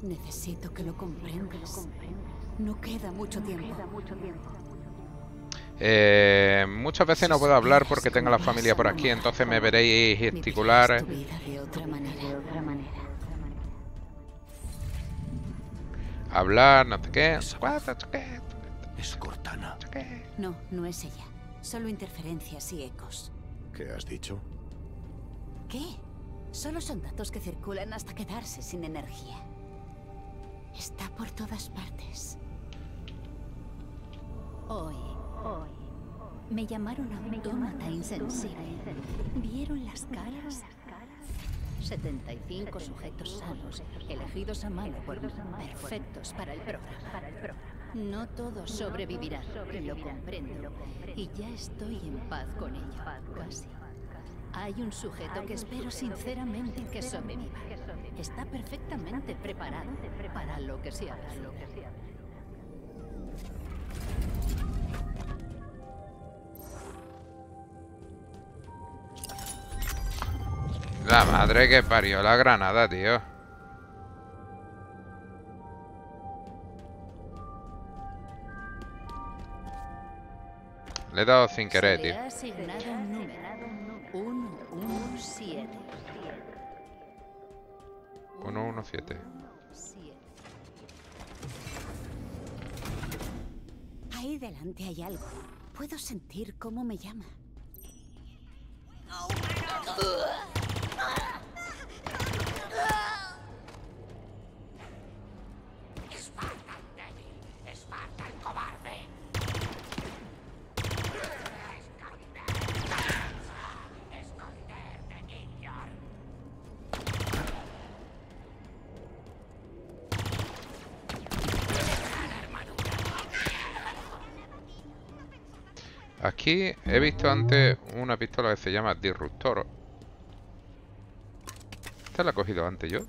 Necesito que lo comprendas. No queda mucho tiempo. Eh, muchas veces no puedo hablar porque tengo la familia por aquí, entonces me veréis gesticular. Hablar, no sé qué. Es Cortana. No, no es ella. Solo interferencias y ecos. ¿Qué has dicho? ¿Qué? Solo son datos que circulan hasta quedarse sin energía. Está por todas partes. Hoy, hoy, me llamaron autómata insensible. Vieron las caras. setenta y cinco sujetos sanos, elegidos a mano por perfectos para el programa. No todos sobrevivirán, lo comprendo, y ya estoy en paz con ello, casi. Hay un sujeto que espero sinceramente que sobreviva. Está perfectamente preparado para lo que sea. La madre que parió la granada, tío. Le he dado sin querer, tío. uno uno siete. Ahí delante hay algo. Puedo sentir cómo me llama. Spartan débil, Spartan cobarde. Esconderte, esconderte, Killor. Aquí he visto antes una pistola que se llama Disruptor. ¿Esta la he cogido antes yo?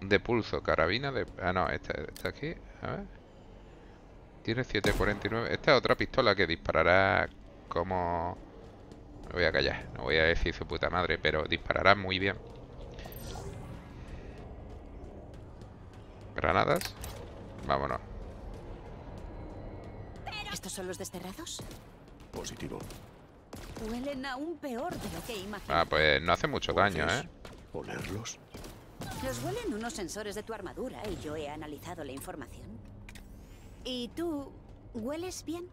De pulso, carabina de... Ah, no, esta, esta aquí. A ver. Tiene siete cuarenta y nueve. Esta es otra pistola que disparará como... Me voy a callar. No voy a decir su puta madre, pero disparará muy bien. Granadas. Vámonos. ¿Estos son los desterrados? Positivo. Huelen aún peor de lo que imaginaba. Ah, pues no hace mucho daño, ¿eh? ¿Olerlos? Los huelen unos sensores de tu armadura y yo he analizado la información. ¿Y tú hueles bien?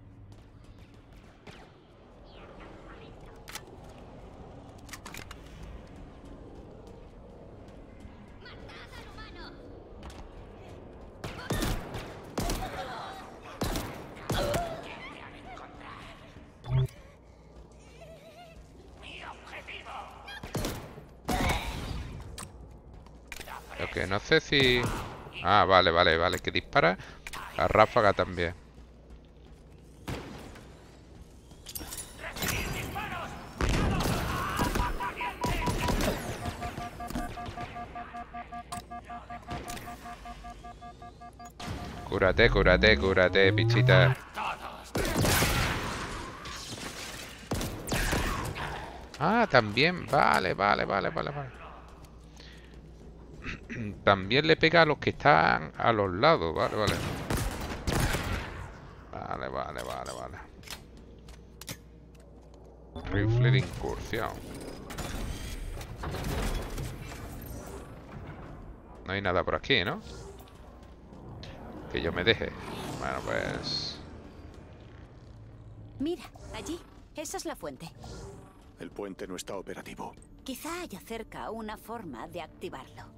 No sé si... Ah, vale, vale, vale. Que dispara a ráfaga también. Cúrate, cúrate, cúrate, pichita. Ah, también. Vale, vale, vale, vale, vale. También le pega a los que están a los lados. Vale, vale. Vale, vale, vale, vale. Rifle de incursión. No hay nada por aquí, ¿no? Que yo me deje. Bueno, pues... Mira, allí. Esa es la fuente. El puente no está operativo. Quizá haya cerca una forma de activarlo.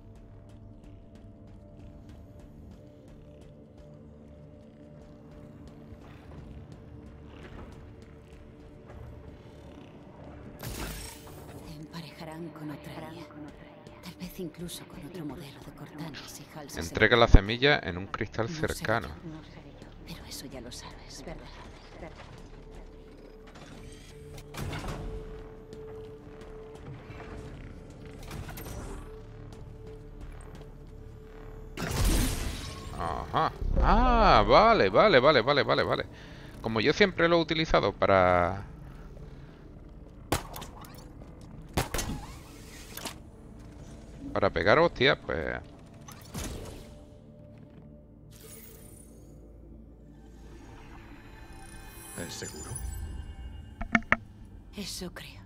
Con otra, tal vez incluso con otro modelo de Cortana. Si Halsey entrega la semilla en un cristal no cercano. Sé yo, no sé yo. Pero eso ya lo sabes, ¿verdad? Ajá. Ah, vale, vale, vale, vale, vale, vale. Como yo siempre lo he utilizado para... Para pegar hostias, pues... ¿Es seguro? Eso creo.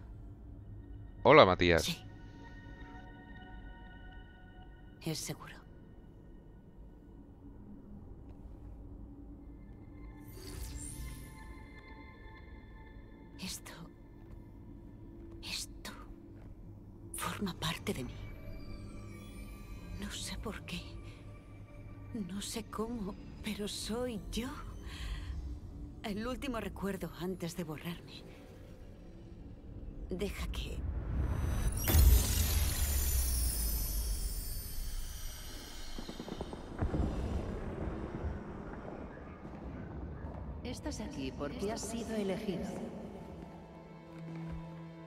Hola, Matías. Sí. Es seguro. Esto... Esto... Forma parte de mí. No sé por qué, no sé cómo, pero soy yo. El último recuerdo antes de borrarme. Deja que... Estás aquí porque has sido elegido.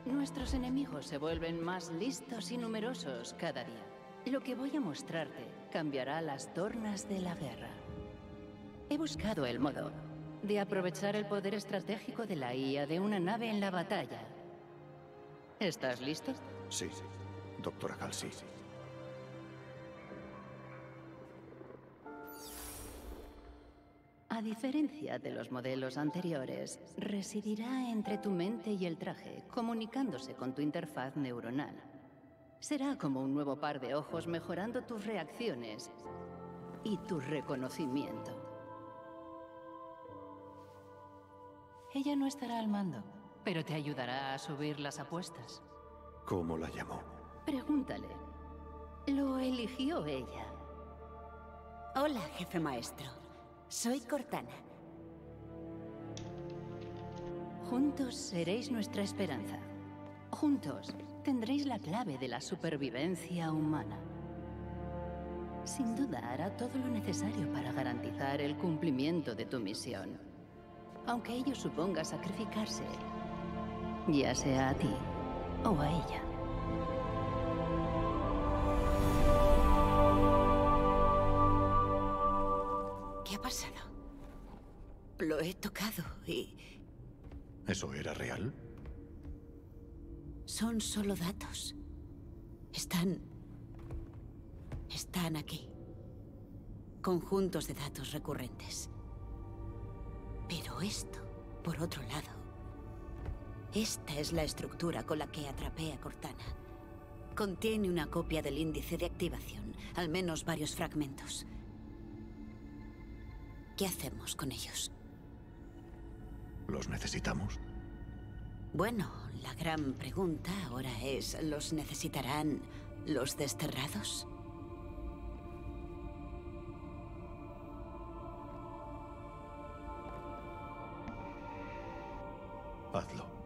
Nuestros enemigos se vuelven más listos y numerosos cada día. Lo que voy a mostrarte cambiará las tornas de la guerra. He buscado el modo de aprovechar el poder estratégico de la I A de una nave en la batalla. ¿Estás listo? Sí, sí. Doctora Halsey. A diferencia de los modelos anteriores, residirá entre tu mente y el traje, comunicándose con tu interfaz neuronal. Será como un nuevo par de ojos mejorando tus reacciones y tu reconocimiento. Ella no estará al mando, pero te ayudará a subir las apuestas. ¿Cómo la llamó? Pregúntale. Lo eligió ella. Hola, jefe maestro. Soy Cortana. Juntos seréis nuestra esperanza. Juntos tendréis la clave de la supervivencia humana. Sin duda hará todo lo necesario para garantizar el cumplimiento de tu misión. Aunque ello suponga sacrificarse, ya sea a ti o a ella. Lo he tocado y... ¿Eso era real? Son solo datos. Están... Están aquí. Conjuntos de datos recurrentes. Pero esto, por otro lado... Esta es la estructura con la que atrapé a Cortana. Contiene una copia del índice de activación, al menos varios fragmentos. ¿Qué hacemos con ellos? ¿Los necesitamos? Bueno, la gran pregunta ahora es, ¿los necesitarán los desterrados? Hazlo.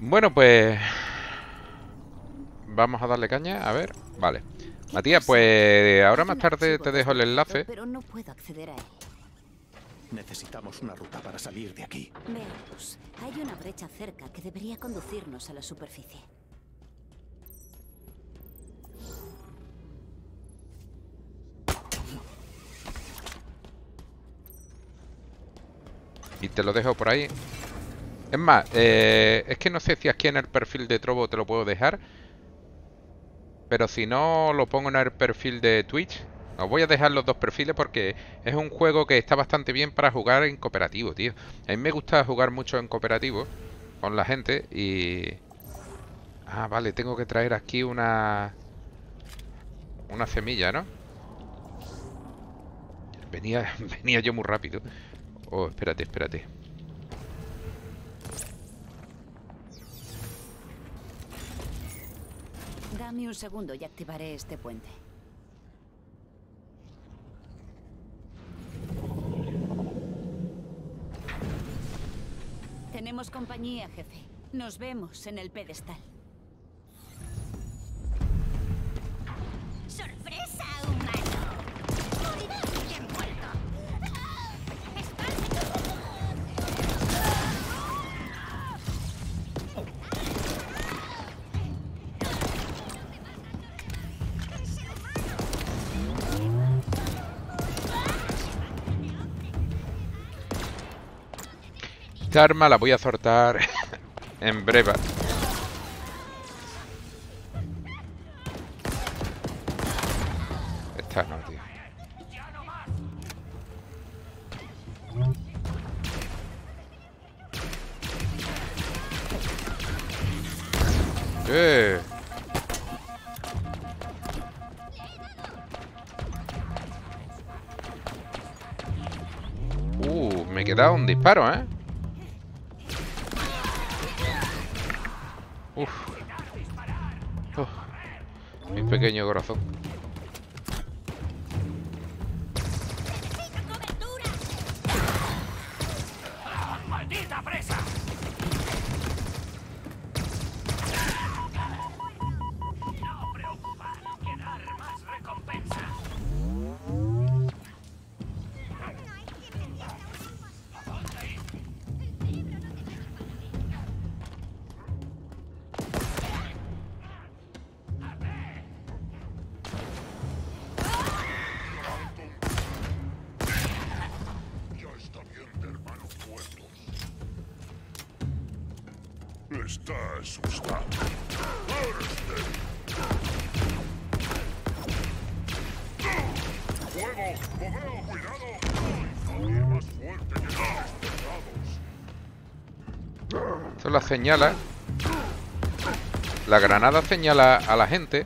Bueno, pues vamos a darle caña, a ver, vale. Matías, pues ahora más tarde te dejo el enlace. Pero no puedo acceder a él. Necesitamos una ruta para salir de aquí. Veamos, hay una brecha cerca que debería conducirnos a la superficie. Y te lo dejo por ahí. Es más, eh, es que no sé si aquí en el perfil de Trovo te lo puedo dejar. Pero si no, lo pongo en el perfil de Twitch. Os voy a dejar los dos perfiles porque es un juego que está bastante bien para jugar en cooperativo, tío. A mí me gusta jugar mucho en cooperativo con la gente y... Ah, vale, tengo que traer aquí una... Una semilla, ¿no? Venía, venía yo muy rápido. Oh, espérate, espérate. Dame un segundo y activaré este puente. Tenemos compañía, jefe. Nos vemos en el pedestal. ¡Sorpresa, humano! ¡Morirás bien muerto! ¡Ah! ¡Esparta! Esta arma la voy a sortear en breve. Esta no, tío. Eh. Uh, me queda un disparo, ¿eh? Uf. Uf. Mi pequeño corazón. ¡Maldita presa! No preocupa, que dar más recompensa. Esto la señala. La granada señala a la gente.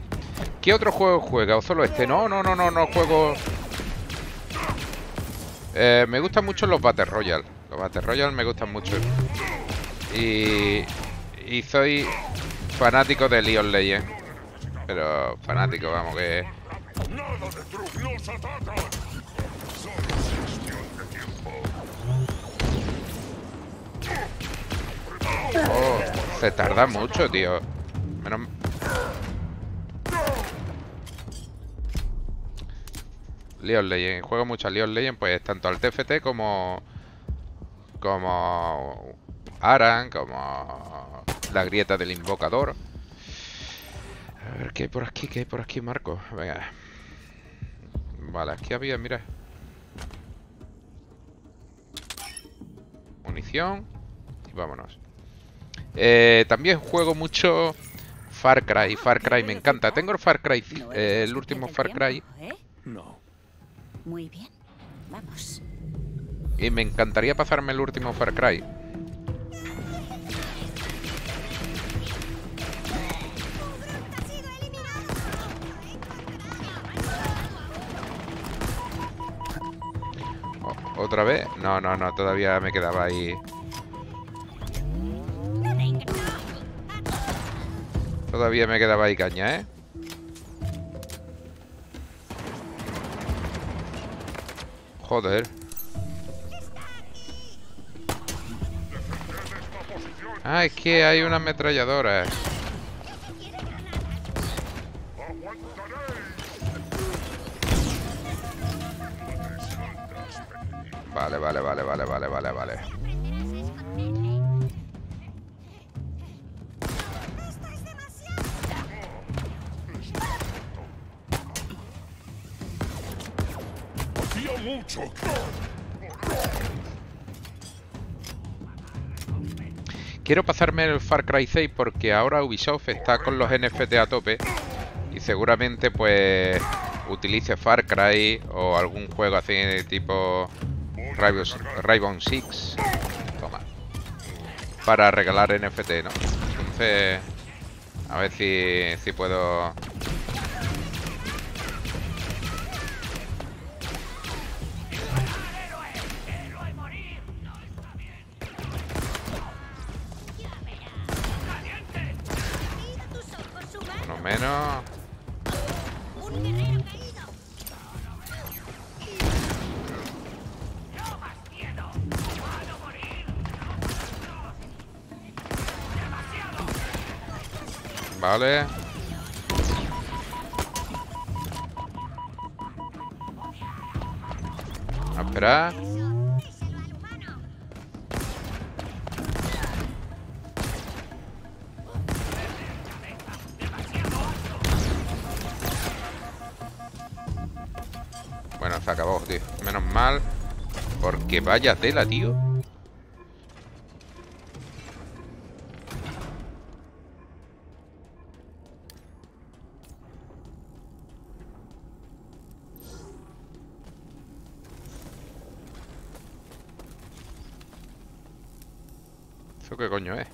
¿Qué otro juego juega? ¿O solo este? No, no, no, no, no juego... Eh, me gustan mucho los Battle Royale. Los Battle Royale me gustan mucho. Y... Y soy fanático de League of Legends. Pero fanático, vamos, que... Oh, se tarda mucho, tío. Menos... League of Legends. Juego mucho a League of Legends, pues tanto al T F T como... Como... Aran, como... La grieta del invocador. A ver, ¿qué hay por aquí? ¿Qué hay por aquí, Marco? Venga. Vale, aquí había, mira. Munición. Y vámonos. Eh, también juego mucho Far Cry. Far Cry me encanta. Tengo el Far Cry, eh, el último Far Cry. No. Muy bien. Vamos. Y me encantaría pasarme el último Far Cry. O ¿Otra vez? No, no, no. Todavía me quedaba ahí. Todavía me quedaba ahí caña, ¿eh? Joder. Ah, es que hay unas ametralladoras. Vale, vale, vale, vale, vale, vale, vale. Quiero pasarme el Far Cry seis porque ahora Ubisoft está con los N F T a tope y seguramente pues utilice Far Cry o algún juego así de tipo Rainbow Six, toma, para regalar N F T, ¿no? Entonces, a ver si, si puedo... menos. Vale. A esperar. Se acabó, tío. Menos mal. Porque vaya tela, tío. ¿Eso qué coño es?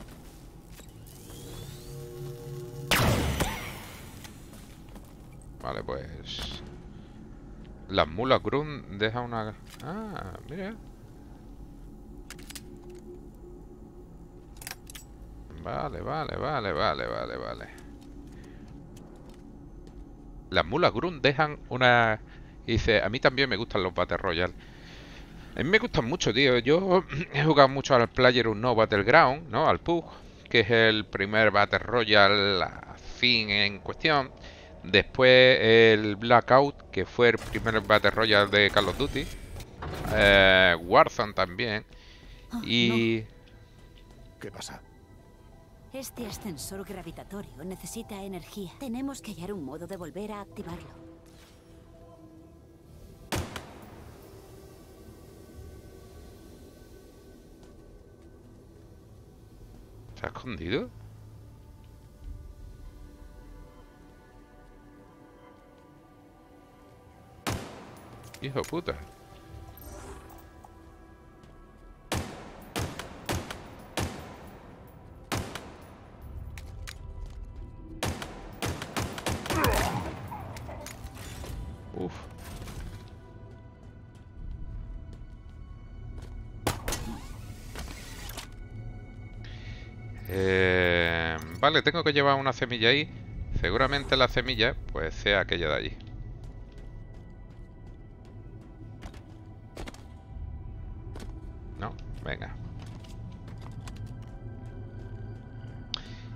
Vale, pues... Las mulas Grun deja una... Ah, mira. Vale, vale, vale, vale, vale, vale. Las mulas Grun dejan una... Y dice, a mí también me gustan los Battle Royale. A mí me gustan mucho, tío. Yo he jugado mucho al Player Unknown Battleground, ¿no? Al P U B G, que es el primer Battle Royale fin en cuestión. Después el Blackout, que fue el primer Battle Royale de Call of Duty. Eh, Warzone también. Y... ¿Qué pasa? Este ascensor gravitatorio necesita energía. Tenemos que hallar un modo de volver a activarlo. ¿Se has escondido? Hijo puta. Uf. Eh, vale, tengo que llevar una semilla ahí. Seguramente la semilla pues sea aquella de allí. Venga.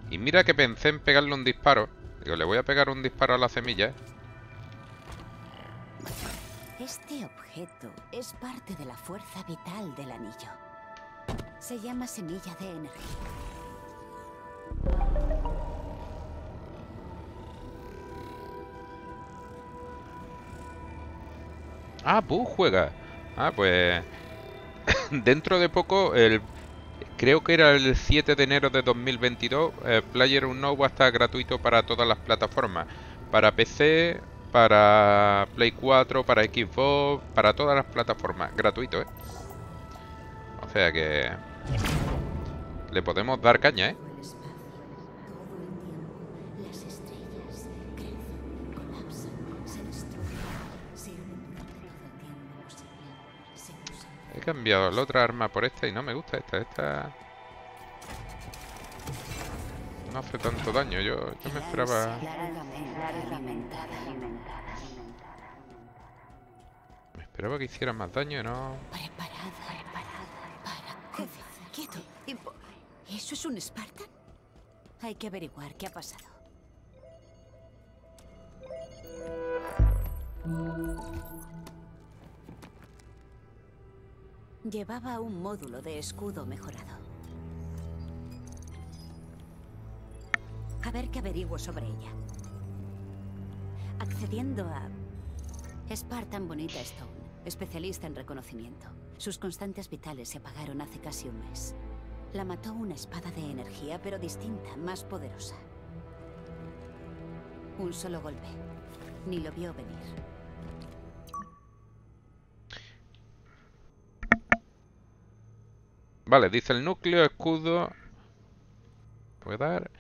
Y mira que pensé en pegarle un disparo. Digo, le voy a pegar un disparo a la semilla. Este objeto es parte de la fuerza vital del anillo. Se llama semilla de energía. Ah, Boo juega. Ah, pues... Dentro de poco, el, creo que era el siete de enero de dos mil veintidós, eh, Player Unknown va a estar gratuito para todas las plataformas. Para P C, para Play cuatro, para Xbox, para todas las plataformas. Gratuito, ¿eh? O sea que... le podemos dar caña, ¿eh? He cambiado la otra arma por esta y no me gusta esta, esta... no hace tanto daño, yo, yo me esperaba... Me esperaba que hiciera más daño, ¿no? Quieto, tiempo. ¿Eso es un Spartan? Hay que averiguar qué ha pasado. Llevaba un módulo de escudo mejorado. A ver qué averiguo sobre ella. Accediendo a... Spartan Bonita Stone, especialista en reconocimiento. Sus constantes vitales se apagaron hace casi un mes. La mató una espada de energía, pero distinta, más poderosa. Un solo golpe. Ni lo vio venir. Vale, dice el núcleo escudo. Voy a dar.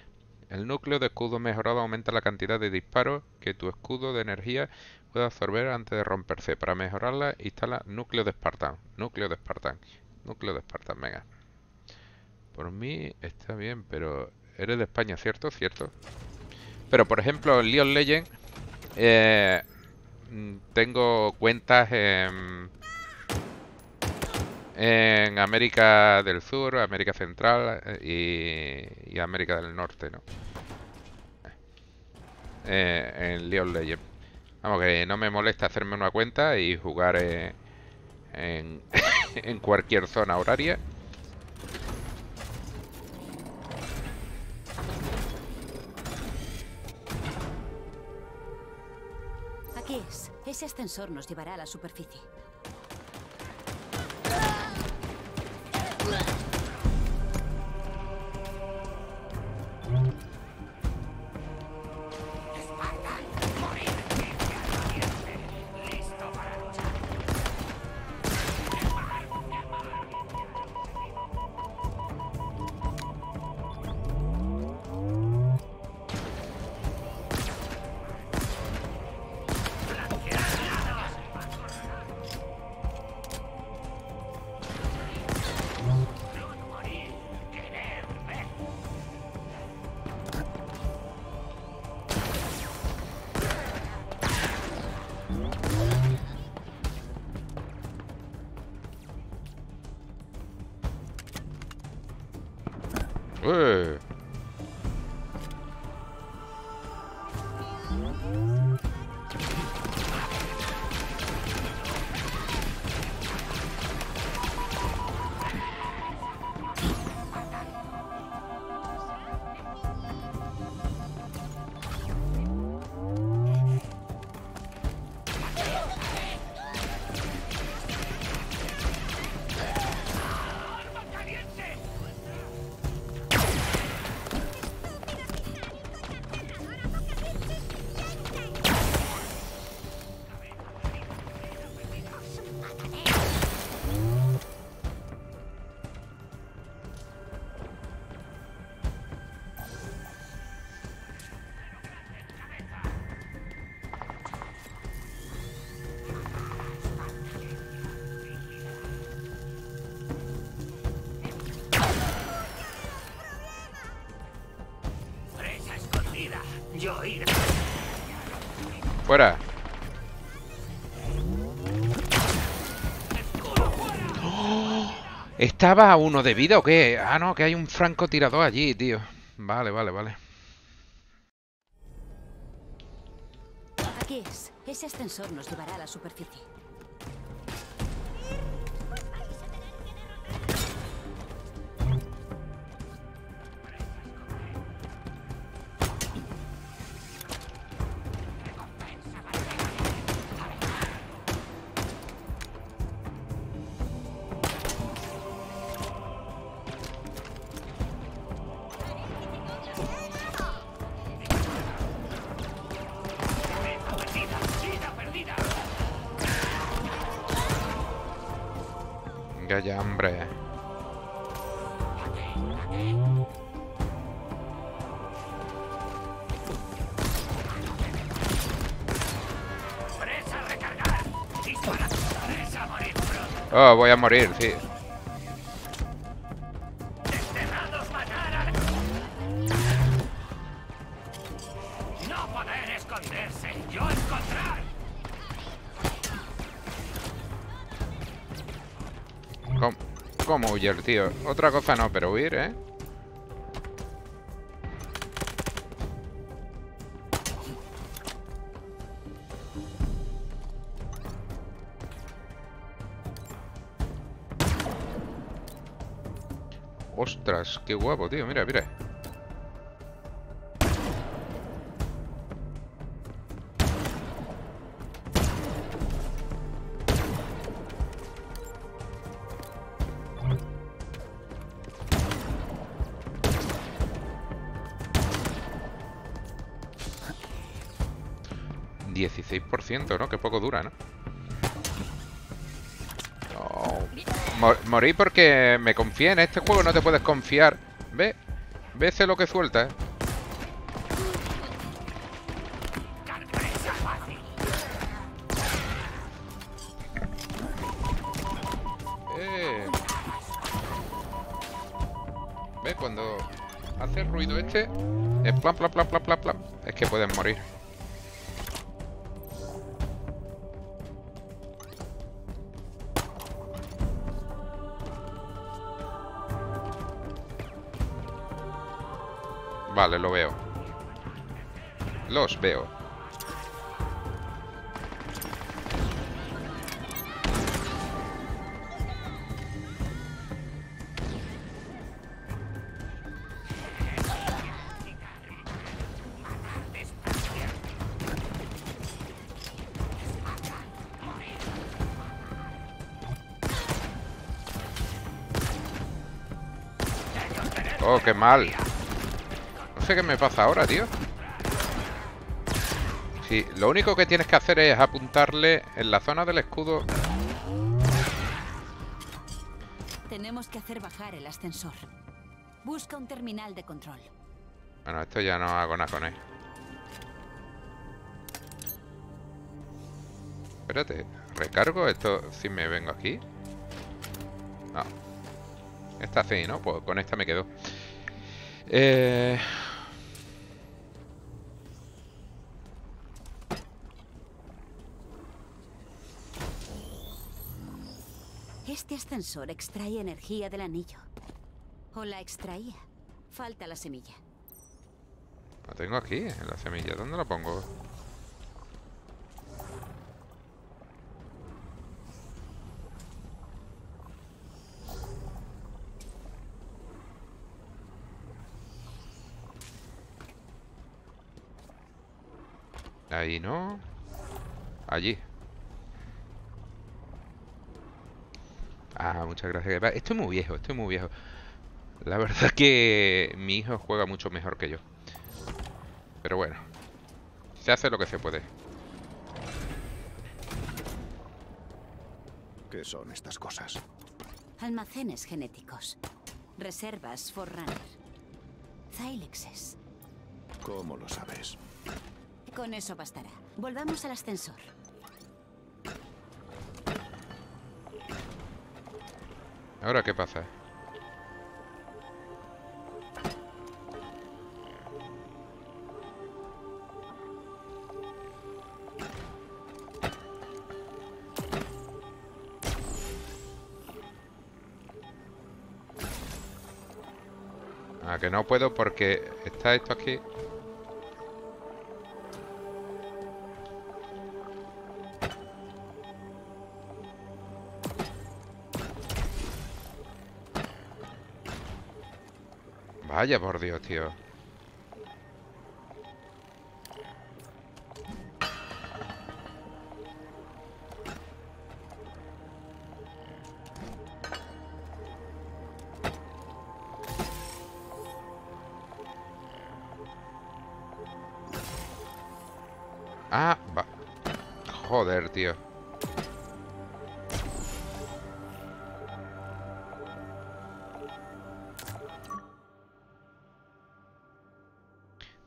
El núcleo de escudo mejorado aumenta la cantidad de disparos que tu escudo de energía puede absorber antes de romperse. Para mejorarla, instala núcleo de Spartan. Núcleo de Spartan. Núcleo de Spartan, venga. Por mí está bien, pero eres de España, ¿cierto? Cierto. Pero por ejemplo, en League of Legends eh, tengo cuentas en... en América del Sur, América Central y, y América del Norte, ¿no? Eh, en League of Legends. Vamos, que no me molesta hacerme una cuenta y jugar eh, en, en cualquier zona horaria. Aquí es. Ese ascensor nos llevará a la superficie. Fuera. ¡Oh! ¿Estaba a uno de vida o qué? Ah, no, que hay un francotirador allí, tío. Vale, vale, vale. Aquí es. Ese ascensor nos llevará a la superficie. Ya, hombre. Oh, voy a morir, sí. ¿Cómo huir, tío? Otra cosa no, pero huir, ¿eh? Ostras, qué guapo, tío. Mira, mira. dieciséis por ciento, ¿no? Que poco dura, ¿no? Oh, mor morí porque me confié. En este juego no te puedes confiar. Ve, vese lo que suelta. Eh. Ve, cuando hace el ruido este, es plan, plan, plan, plan, plan, plan. Es que pueden morir. Vale, lo veo. Los veo. Oh, qué mal. No sé qué me pasa ahora, tío. Sí, lo único que tienes que hacer es apuntarle en la zona del escudo. Tenemos que hacer bajar el ascensor. Busca un terminal de control. Bueno, esto ya no hago nada con él. Espérate, recargo esto si me vengo aquí. No. Esta sí, ¿no? Pues con esta me quedo. Eh... Este ascensor extrae energía del anillo. O la extraía. Falta la semilla. La tengo aquí, en la semilla. ¿Dónde la pongo? Ahí no. Allí. Ah, muchas gracias. Estoy muy viejo, estoy muy viejo. La verdad es que mi hijo juega mucho mejor que yo. Pero bueno. Se hace lo que se puede. ¿Qué son estas cosas? Almacenes genéticos. Reservas Forerunner. Xylexes. ¿Cómo lo sabes? Con eso bastará. Volvamos al ascensor. ¿Ahora qué pasa? A que no puedo porque está esto aquí. Vaya por Dios, tío. Ah, va. Joder, tío.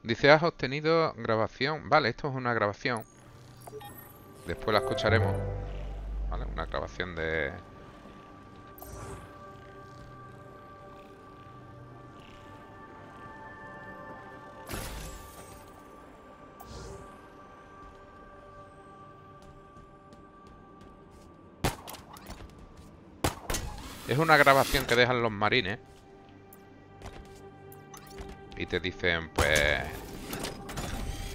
Dice, has obtenido grabación. Vale, esto es una grabación. Después la escucharemos. Vale, una grabación de... Es una grabación que dejan los marines. Y te dicen, pues...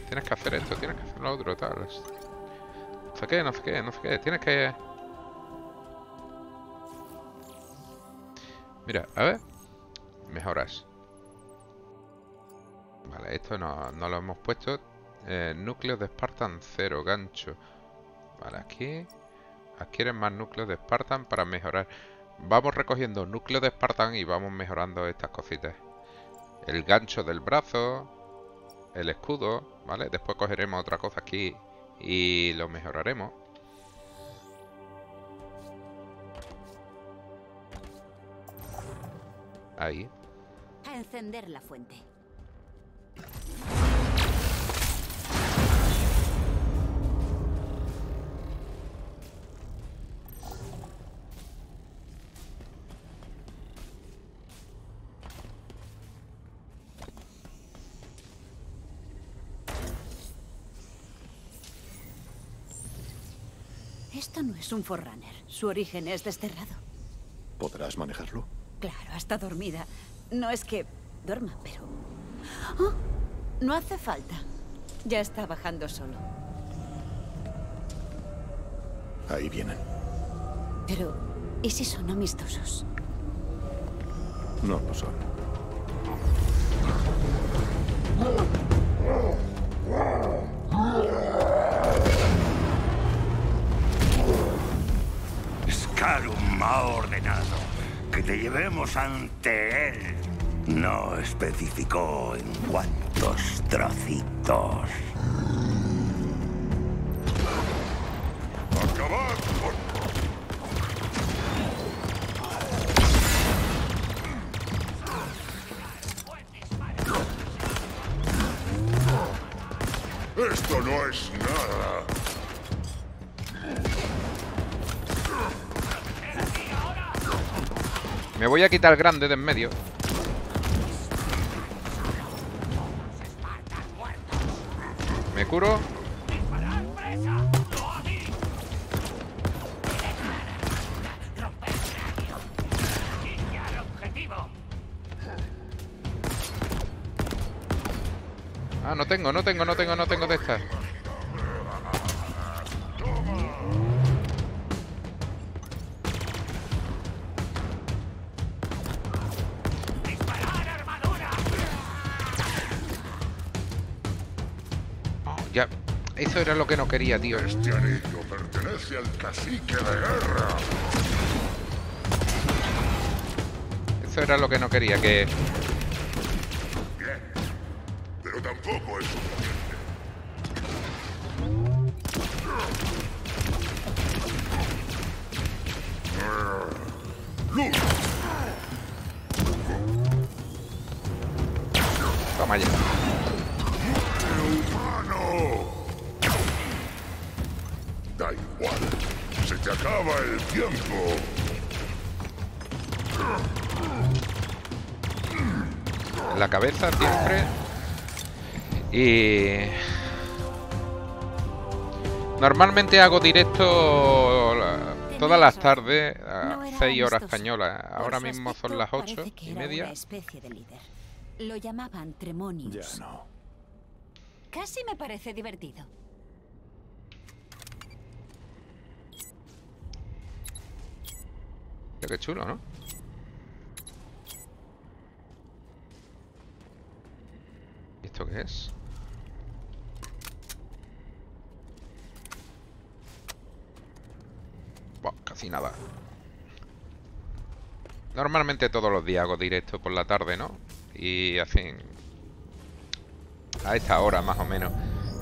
Tienes que hacer esto, tienes que hacer lo otro, tal. No sé qué, no sé qué, no sé qué. Tienes que... Mira, a ver. Mejoras. Vale, esto no, no lo hemos puesto. Eh, núcleos de Spartan cero, gancho. Vale, aquí... Adquieren más núcleos de Spartan para mejorar. Vamos recogiendo núcleos de Spartan y vamos mejorando estas cositas. El gancho del brazo, el escudo, ¿vale? Después cogeremos otra cosa aquí y lo mejoraremos. Ahí. A encender la fuente. Esto no es un Forerunner. Su origen es desterrado. ¿Podrás manejarlo? Claro, hasta dormida. No es que duerma, pero... Oh, no hace falta. Ya está bajando solo. Ahí vienen. Pero, ¿y si son amistosos? No lo son. Scarum ha ordenado que te llevemos ante él. No especificó en cuántos trocitos. ¡Acabad! Esto no es nada. Me voy a quitar grande de en medio. Me curo. Ah, no tengo, no tengo, no tengo, no tengo de estas. Eso era lo que no quería, tío. Este anillo pertenece al cacique de guerra. Eso era lo que no quería, que... Bien. Pero tampoco es suficiente. ¡Luz! Toma ya. Da igual, se te acaba el tiempo. La cabeza siempre. Y... Normalmente hago directo todas las tardes a seis horas españolas. Ahora mismo son las ocho y media. Lo llamaban Tremonius. Ya no. Casi me parece divertido. Qué chulo, ¿no? ¿Y esto qué es? Buah, casi nada. Normalmente todos los días hago directo por la tarde, ¿no? Y así... a esta hora, más o menos.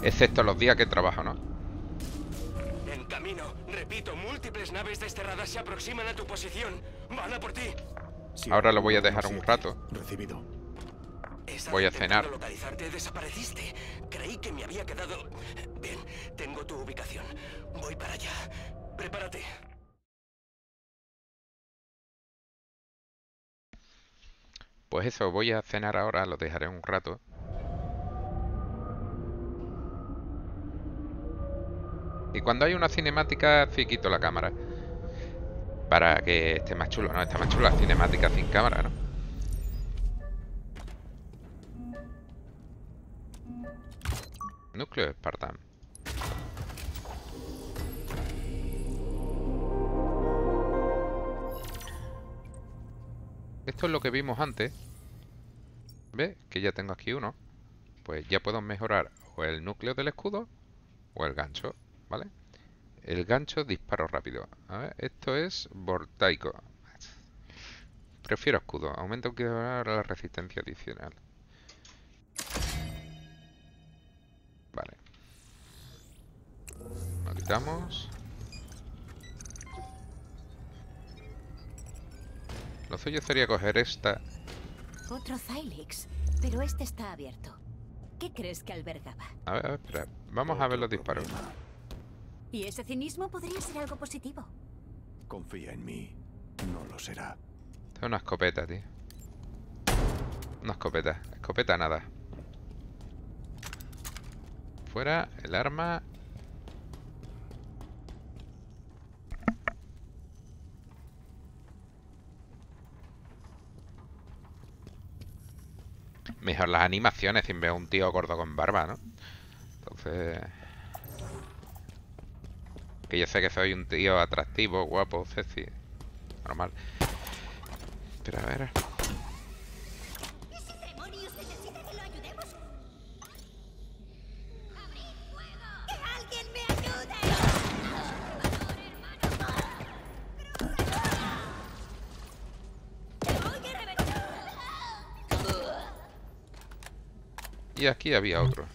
Excepto los días que trabajo, ¿no? En camino, repito, múltiples naves desterradas se aproximan a tu posición. Van a por ti. Ahora lo voy a dejar un rato. Recibido. Voy a cenar. Localizarte, desapareciste. Creí que me había quedado... Bien, tengo tu ubicación. Voy para allá. Prepárate. Pues eso, voy a cenar ahora, lo dejaré un rato. Y cuando hay una cinemática, sí quito la cámara. Para que esté más chulo, ¿no? Está más chula la cinemática sin cámara, ¿no? Núcleo Spartan. Esto es lo que vimos antes. ¿Ves? Que ya tengo aquí uno. Pues ya puedo mejorar o el núcleo del escudo o el gancho, ¿vale? El gancho, disparo rápido. A ver, esto es voltaico. Prefiero escudo. Aumento que la resistencia adicional. Vale. Lo quitamos. Lo suyo sería coger esta. Otro Xylix, pero este está abierto. ¿Qué crees que albergaba? A ver, a ver, espera. Vamos a ver los disparos. Y ese cinismo podría ser algo positivo. Confía en mí. No lo será. Es una escopeta, tío. Una escopeta. Escopeta nada. Fuera, el arma. Mejor las animaciones sin ver a un tío gordo con barba, ¿no? Entonces... que yo sé que soy un tío atractivo, guapo, sexy. Normal. Pero a ver... y aquí había otro.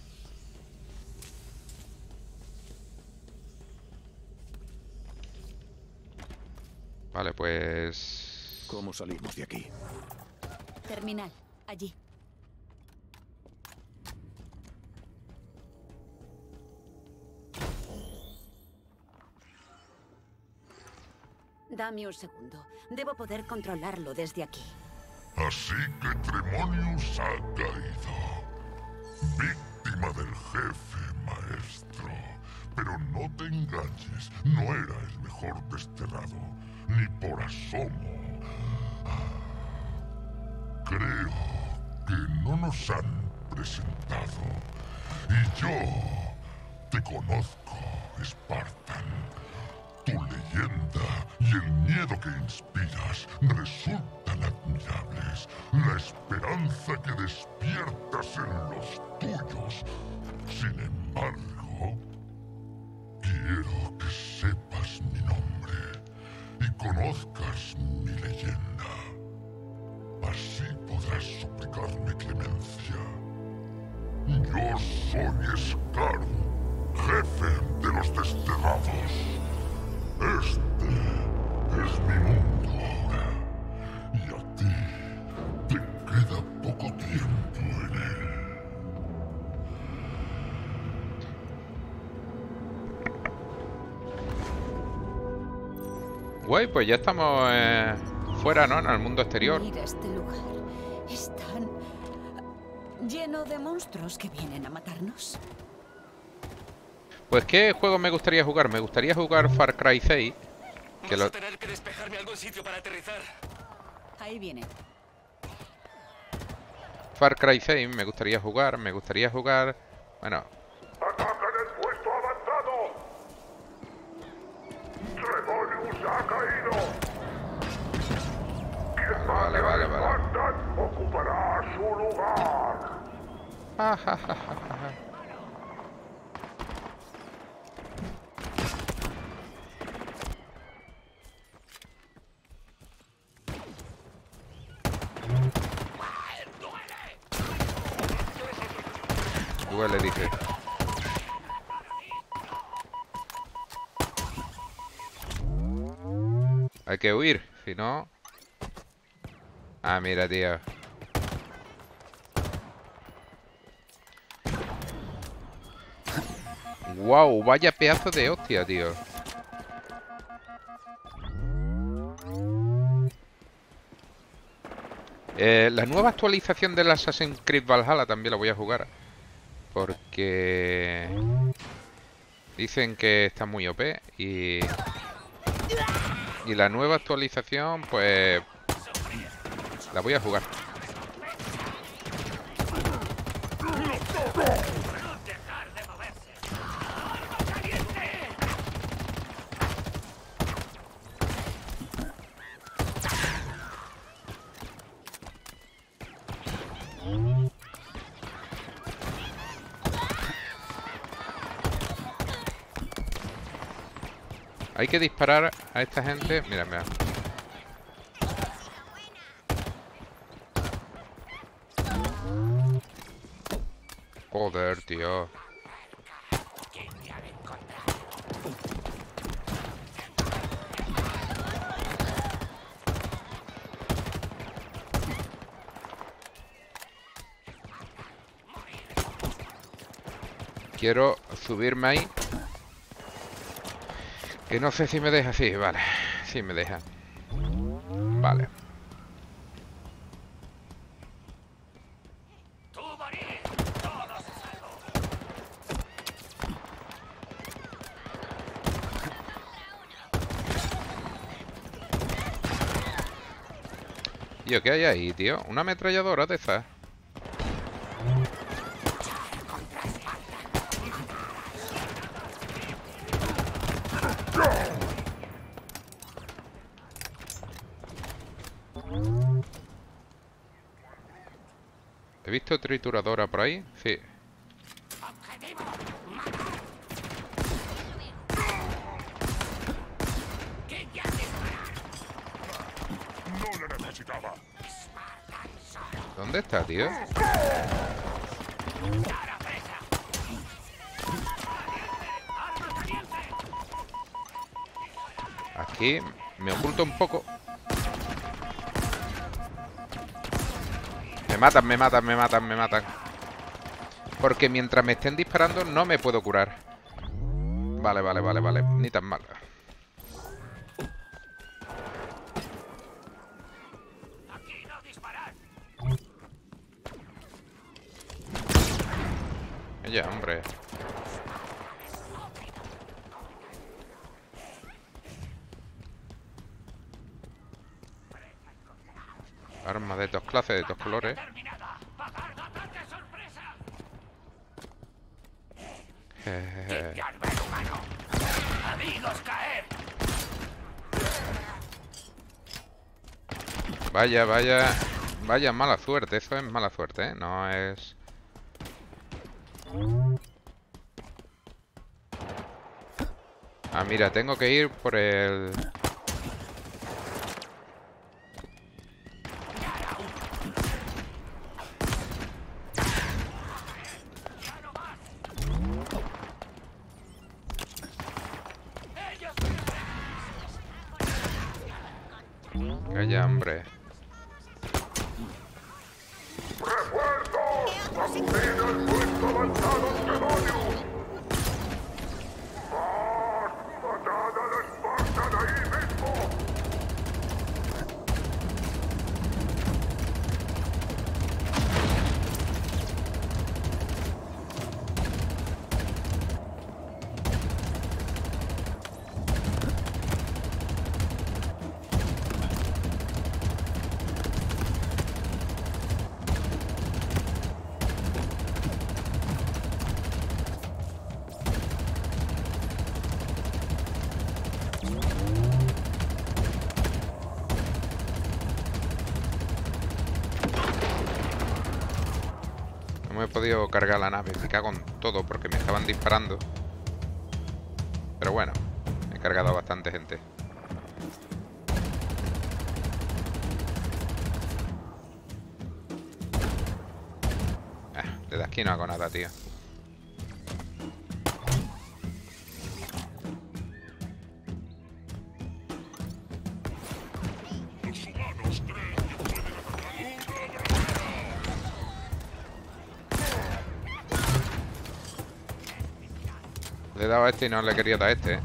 Vale, pues... ¿cómo salimos de aquí? Terminal, allí. Dame un segundo. Debo poder controlarlo desde aquí. Así que Tremonius ha caído. Víctima del jefe, maestro. Pero no te engañes, no era el mejor desterrado, ni por asomo. Creo que no nos han presentado. Y yo te conozco, Spartan. Tu leyenda y el miedo que inspiras resultan admirables. La esperanza que despiertas en los tuyos. Sin embargo, quiero que sepas mi nombre y conozcas mi leyenda. Así podrás suplicarme clemencia. Yo soy Scarn, jefe de los desterrados. Este es mi mundo ahora, y a ti te queda poco tiempo en él. Güey, pues ya estamos eh, fuera, ¿no? En el mundo exterior. Mira este lugar. Es tan lleno de monstruos que vienen a matarnos. Pues qué juego me gustaría jugar, me gustaría jugar Far Cry seis. Que lo... tener que despejarme algún sitio para aterrizar. Ahí viene. Far Cry seis, me gustaría jugar, me gustaría jugar... Bueno... ¡Atacan el puesto avanzado! ¡Trebonius ha caído! ¡Quien vale, vale, vale, vale! ¡Ocupará su lugar! ¡Ja, ja, ja, ja, ja! Le dije. Hay que huir, si no... Ah, mira, tío. Wow, vaya pedazo de hostia, tío. Eh, la nueva actualización del Assassin's Creed Valhalla también la voy a jugar. Porque... dicen que está muy O P y... y la nueva actualización, pues... la voy a jugar. Hay que disparar a esta gente. Mira, mira. Joder, tío. Quiero subirme ahí. Que no sé si me deja, sí, vale, sí me deja. Vale. Tío, ¿qué hay ahí, tío? Una ametralladora de esas. ¿He visto trituradora por ahí? Sí. ¿Dónde está, tío? Aquí me oculto un poco. Me matan, me matan, me matan, me matan. Porque mientras me estén disparando no me puedo curar. Vale, vale, vale, vale. Ni tan mal. Aquí no disparar. Ya, hombre. Armas de dos clases, de dos colores. Jejeje. Vaya, vaya. Vaya mala suerte. Eso es mala suerte, ¿eh? No es... Ah, mira, tengo que ir por el... Calla, hombre. me he podido cargar la nave. Me cago en todo porque me estaban disparando. Pero bueno, he cargado a bastante gente. Ah, desde aquí no hago nada, tío. Le he dado a este y no le quería dar a este.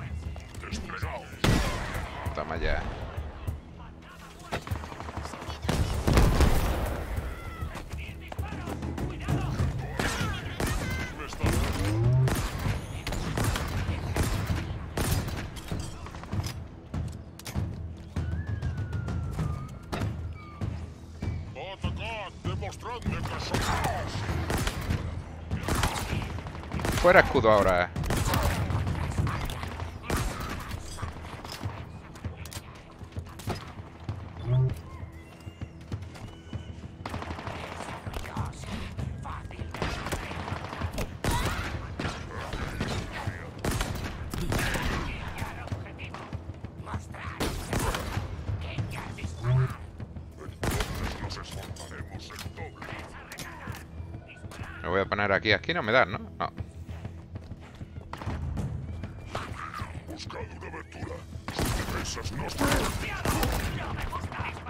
Toma ya. Fuera escudo ahora. Aquí, aquí no me dan, ¿no? No.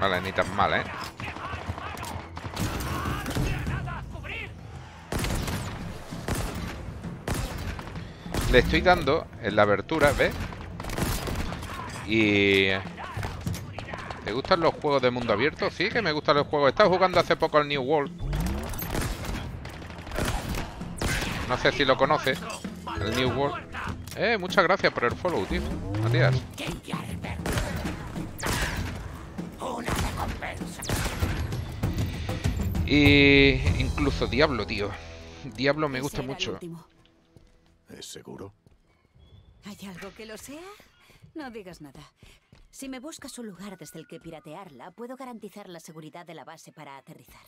Vale, ni tan mal, ¿eh? Le estoy dando en la abertura, ¿ves? Y... ¿te gustan los juegos de mundo abierto? Sí, que me gustan los juegos. Estaba jugando hace poco al New World. No sé si lo conoce, el New World. Eh, muchas gracias por el follow, tío. Matías. Y incluso Diablo, tío. Diablo me gusta mucho. ¿Es seguro? ¿Hay algo que lo sea? No digas nada. Si me buscas un lugar desde el que piratearla, puedo garantizar la seguridad de la base para aterrizar.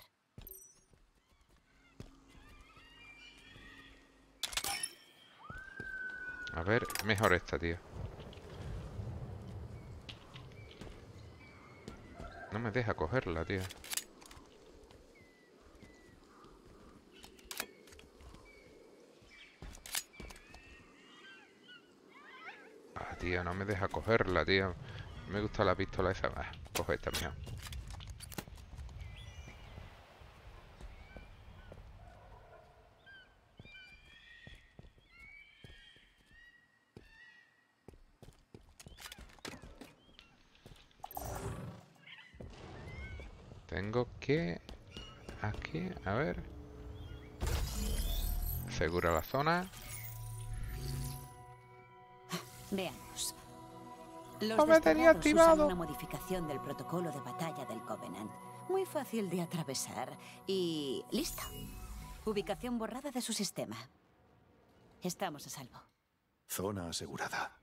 A ver, mejor esta, tío. No me deja cogerla, tío. Ah, tío, no me deja cogerla, tío. Me gusta la pistola esa. Ah, coge esta, mejor. Tengo que... aquí, a ver... Segura la zona. Veamos. Los ¡no me tenía activado! Una modificación del protocolo de batalla del Covenant. Muy fácil de atravesar. Y... listo. Ubicación borrada de su sistema. Estamos a salvo. Zona asegurada.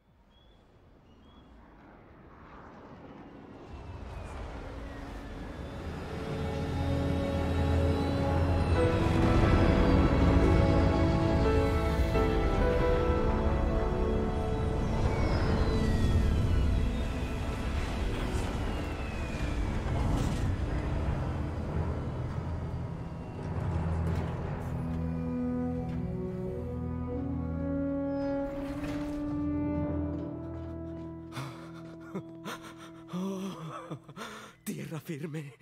Firme.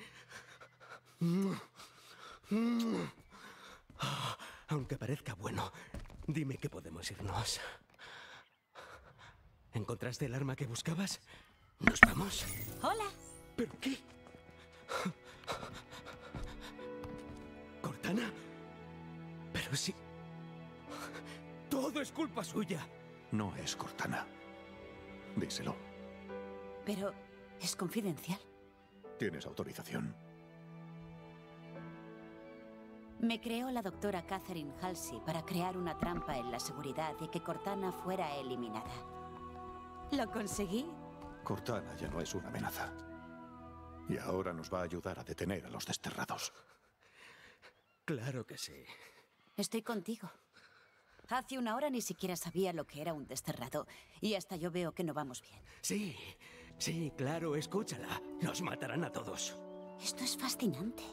Aunque parezca bueno, dime que podemos irnos. ¿Encontraste el arma que buscabas? ¿Nos vamos? Hola. ¿Pero qué? ¿Cortana? Pero sí. Todo es culpa suya. No es Cortana. Díselo. Pero es confidencial. Tienes autorización. Me creó la doctora Catherine Halsey para crear una trampa en la seguridad y que Cortana fuera eliminada. ¿Lo conseguí? Cortana ya no es una amenaza. Y ahora nos va a ayudar a detener a los desterrados. Claro que sí. Estoy contigo. Hace una hora ni siquiera sabía lo que era un desterrado. Y hasta yo veo que no vamos bien. Sí, sí, claro, escúchala. Nos matarán a todos. Esto es fascinante.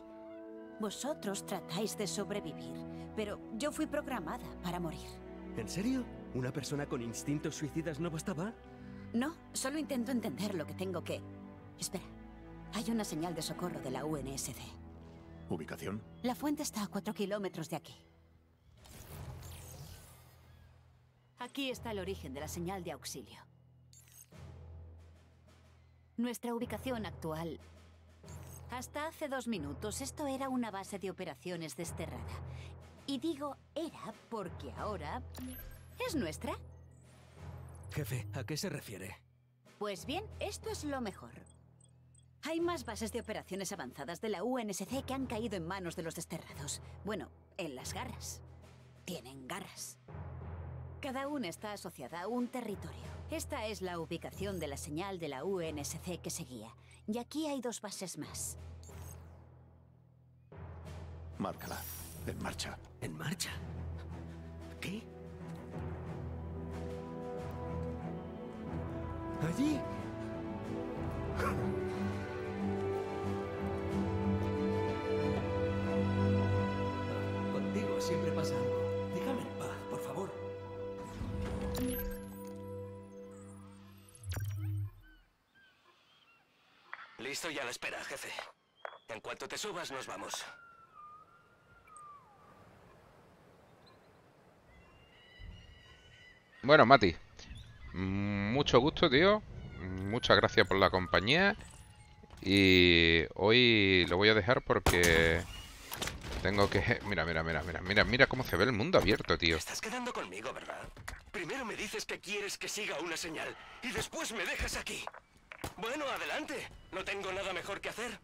Vosotros tratáis de sobrevivir, pero yo fui programada para morir. ¿En serio? ¿Una persona con instintos suicidas no bastaba? No, solo intento entender lo que tengo que... Espera, hay una señal de socorro de la U N S C. ¿Ubicación? La fuente está a cuatro kilómetros de aquí. Aquí está el origen de la señal de auxilio. Nuestra ubicación actual... Hasta hace dos minutos esto era una base de operaciones desterrada. Y digo era porque ahora... es nuestra. Jefe, ¿a qué se refiere? Pues bien, esto es lo mejor. Hay más bases de operaciones avanzadas de la U N S C que han caído en manos de los desterrados. Bueno, en las garras. Tienen garras. Cada una está asociada a un territorio. Esta es la ubicación de la señal de la U N S C que seguía. Y aquí hay dos bases más. Márcala. En marcha. ¿En marcha? ¿Qué? ¿Allí? Contigo siempre pasa algo. Listo y a la espera, jefe. En cuanto te subas, nos vamos. Bueno, Mati. Mucho gusto, tío. Muchas gracias por la compañía. Y hoy lo voy a dejar porque... tengo que... Mira, mira, mira, mira, mira, mira cómo se ve el mundo abierto, tío. Estás quedando conmigo, ¿verdad? Primero me dices que quieres que siga una señal y después me dejas aquí. Bueno, adelante. No tengo nada mejor que hacer.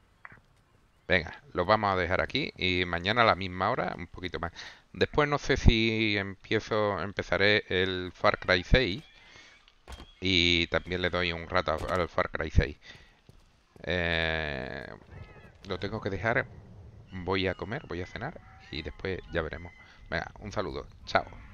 Venga, lo vamos a dejar aquí y mañana a la misma hora, un poquito más. Después no sé si empiezo, empezaré el Far Cry seis y también le doy un rato al Far Cry seis. Eh, lo tengo que dejar. Voy a comer, voy a cenar y después ya veremos. Venga, un saludo. Chao.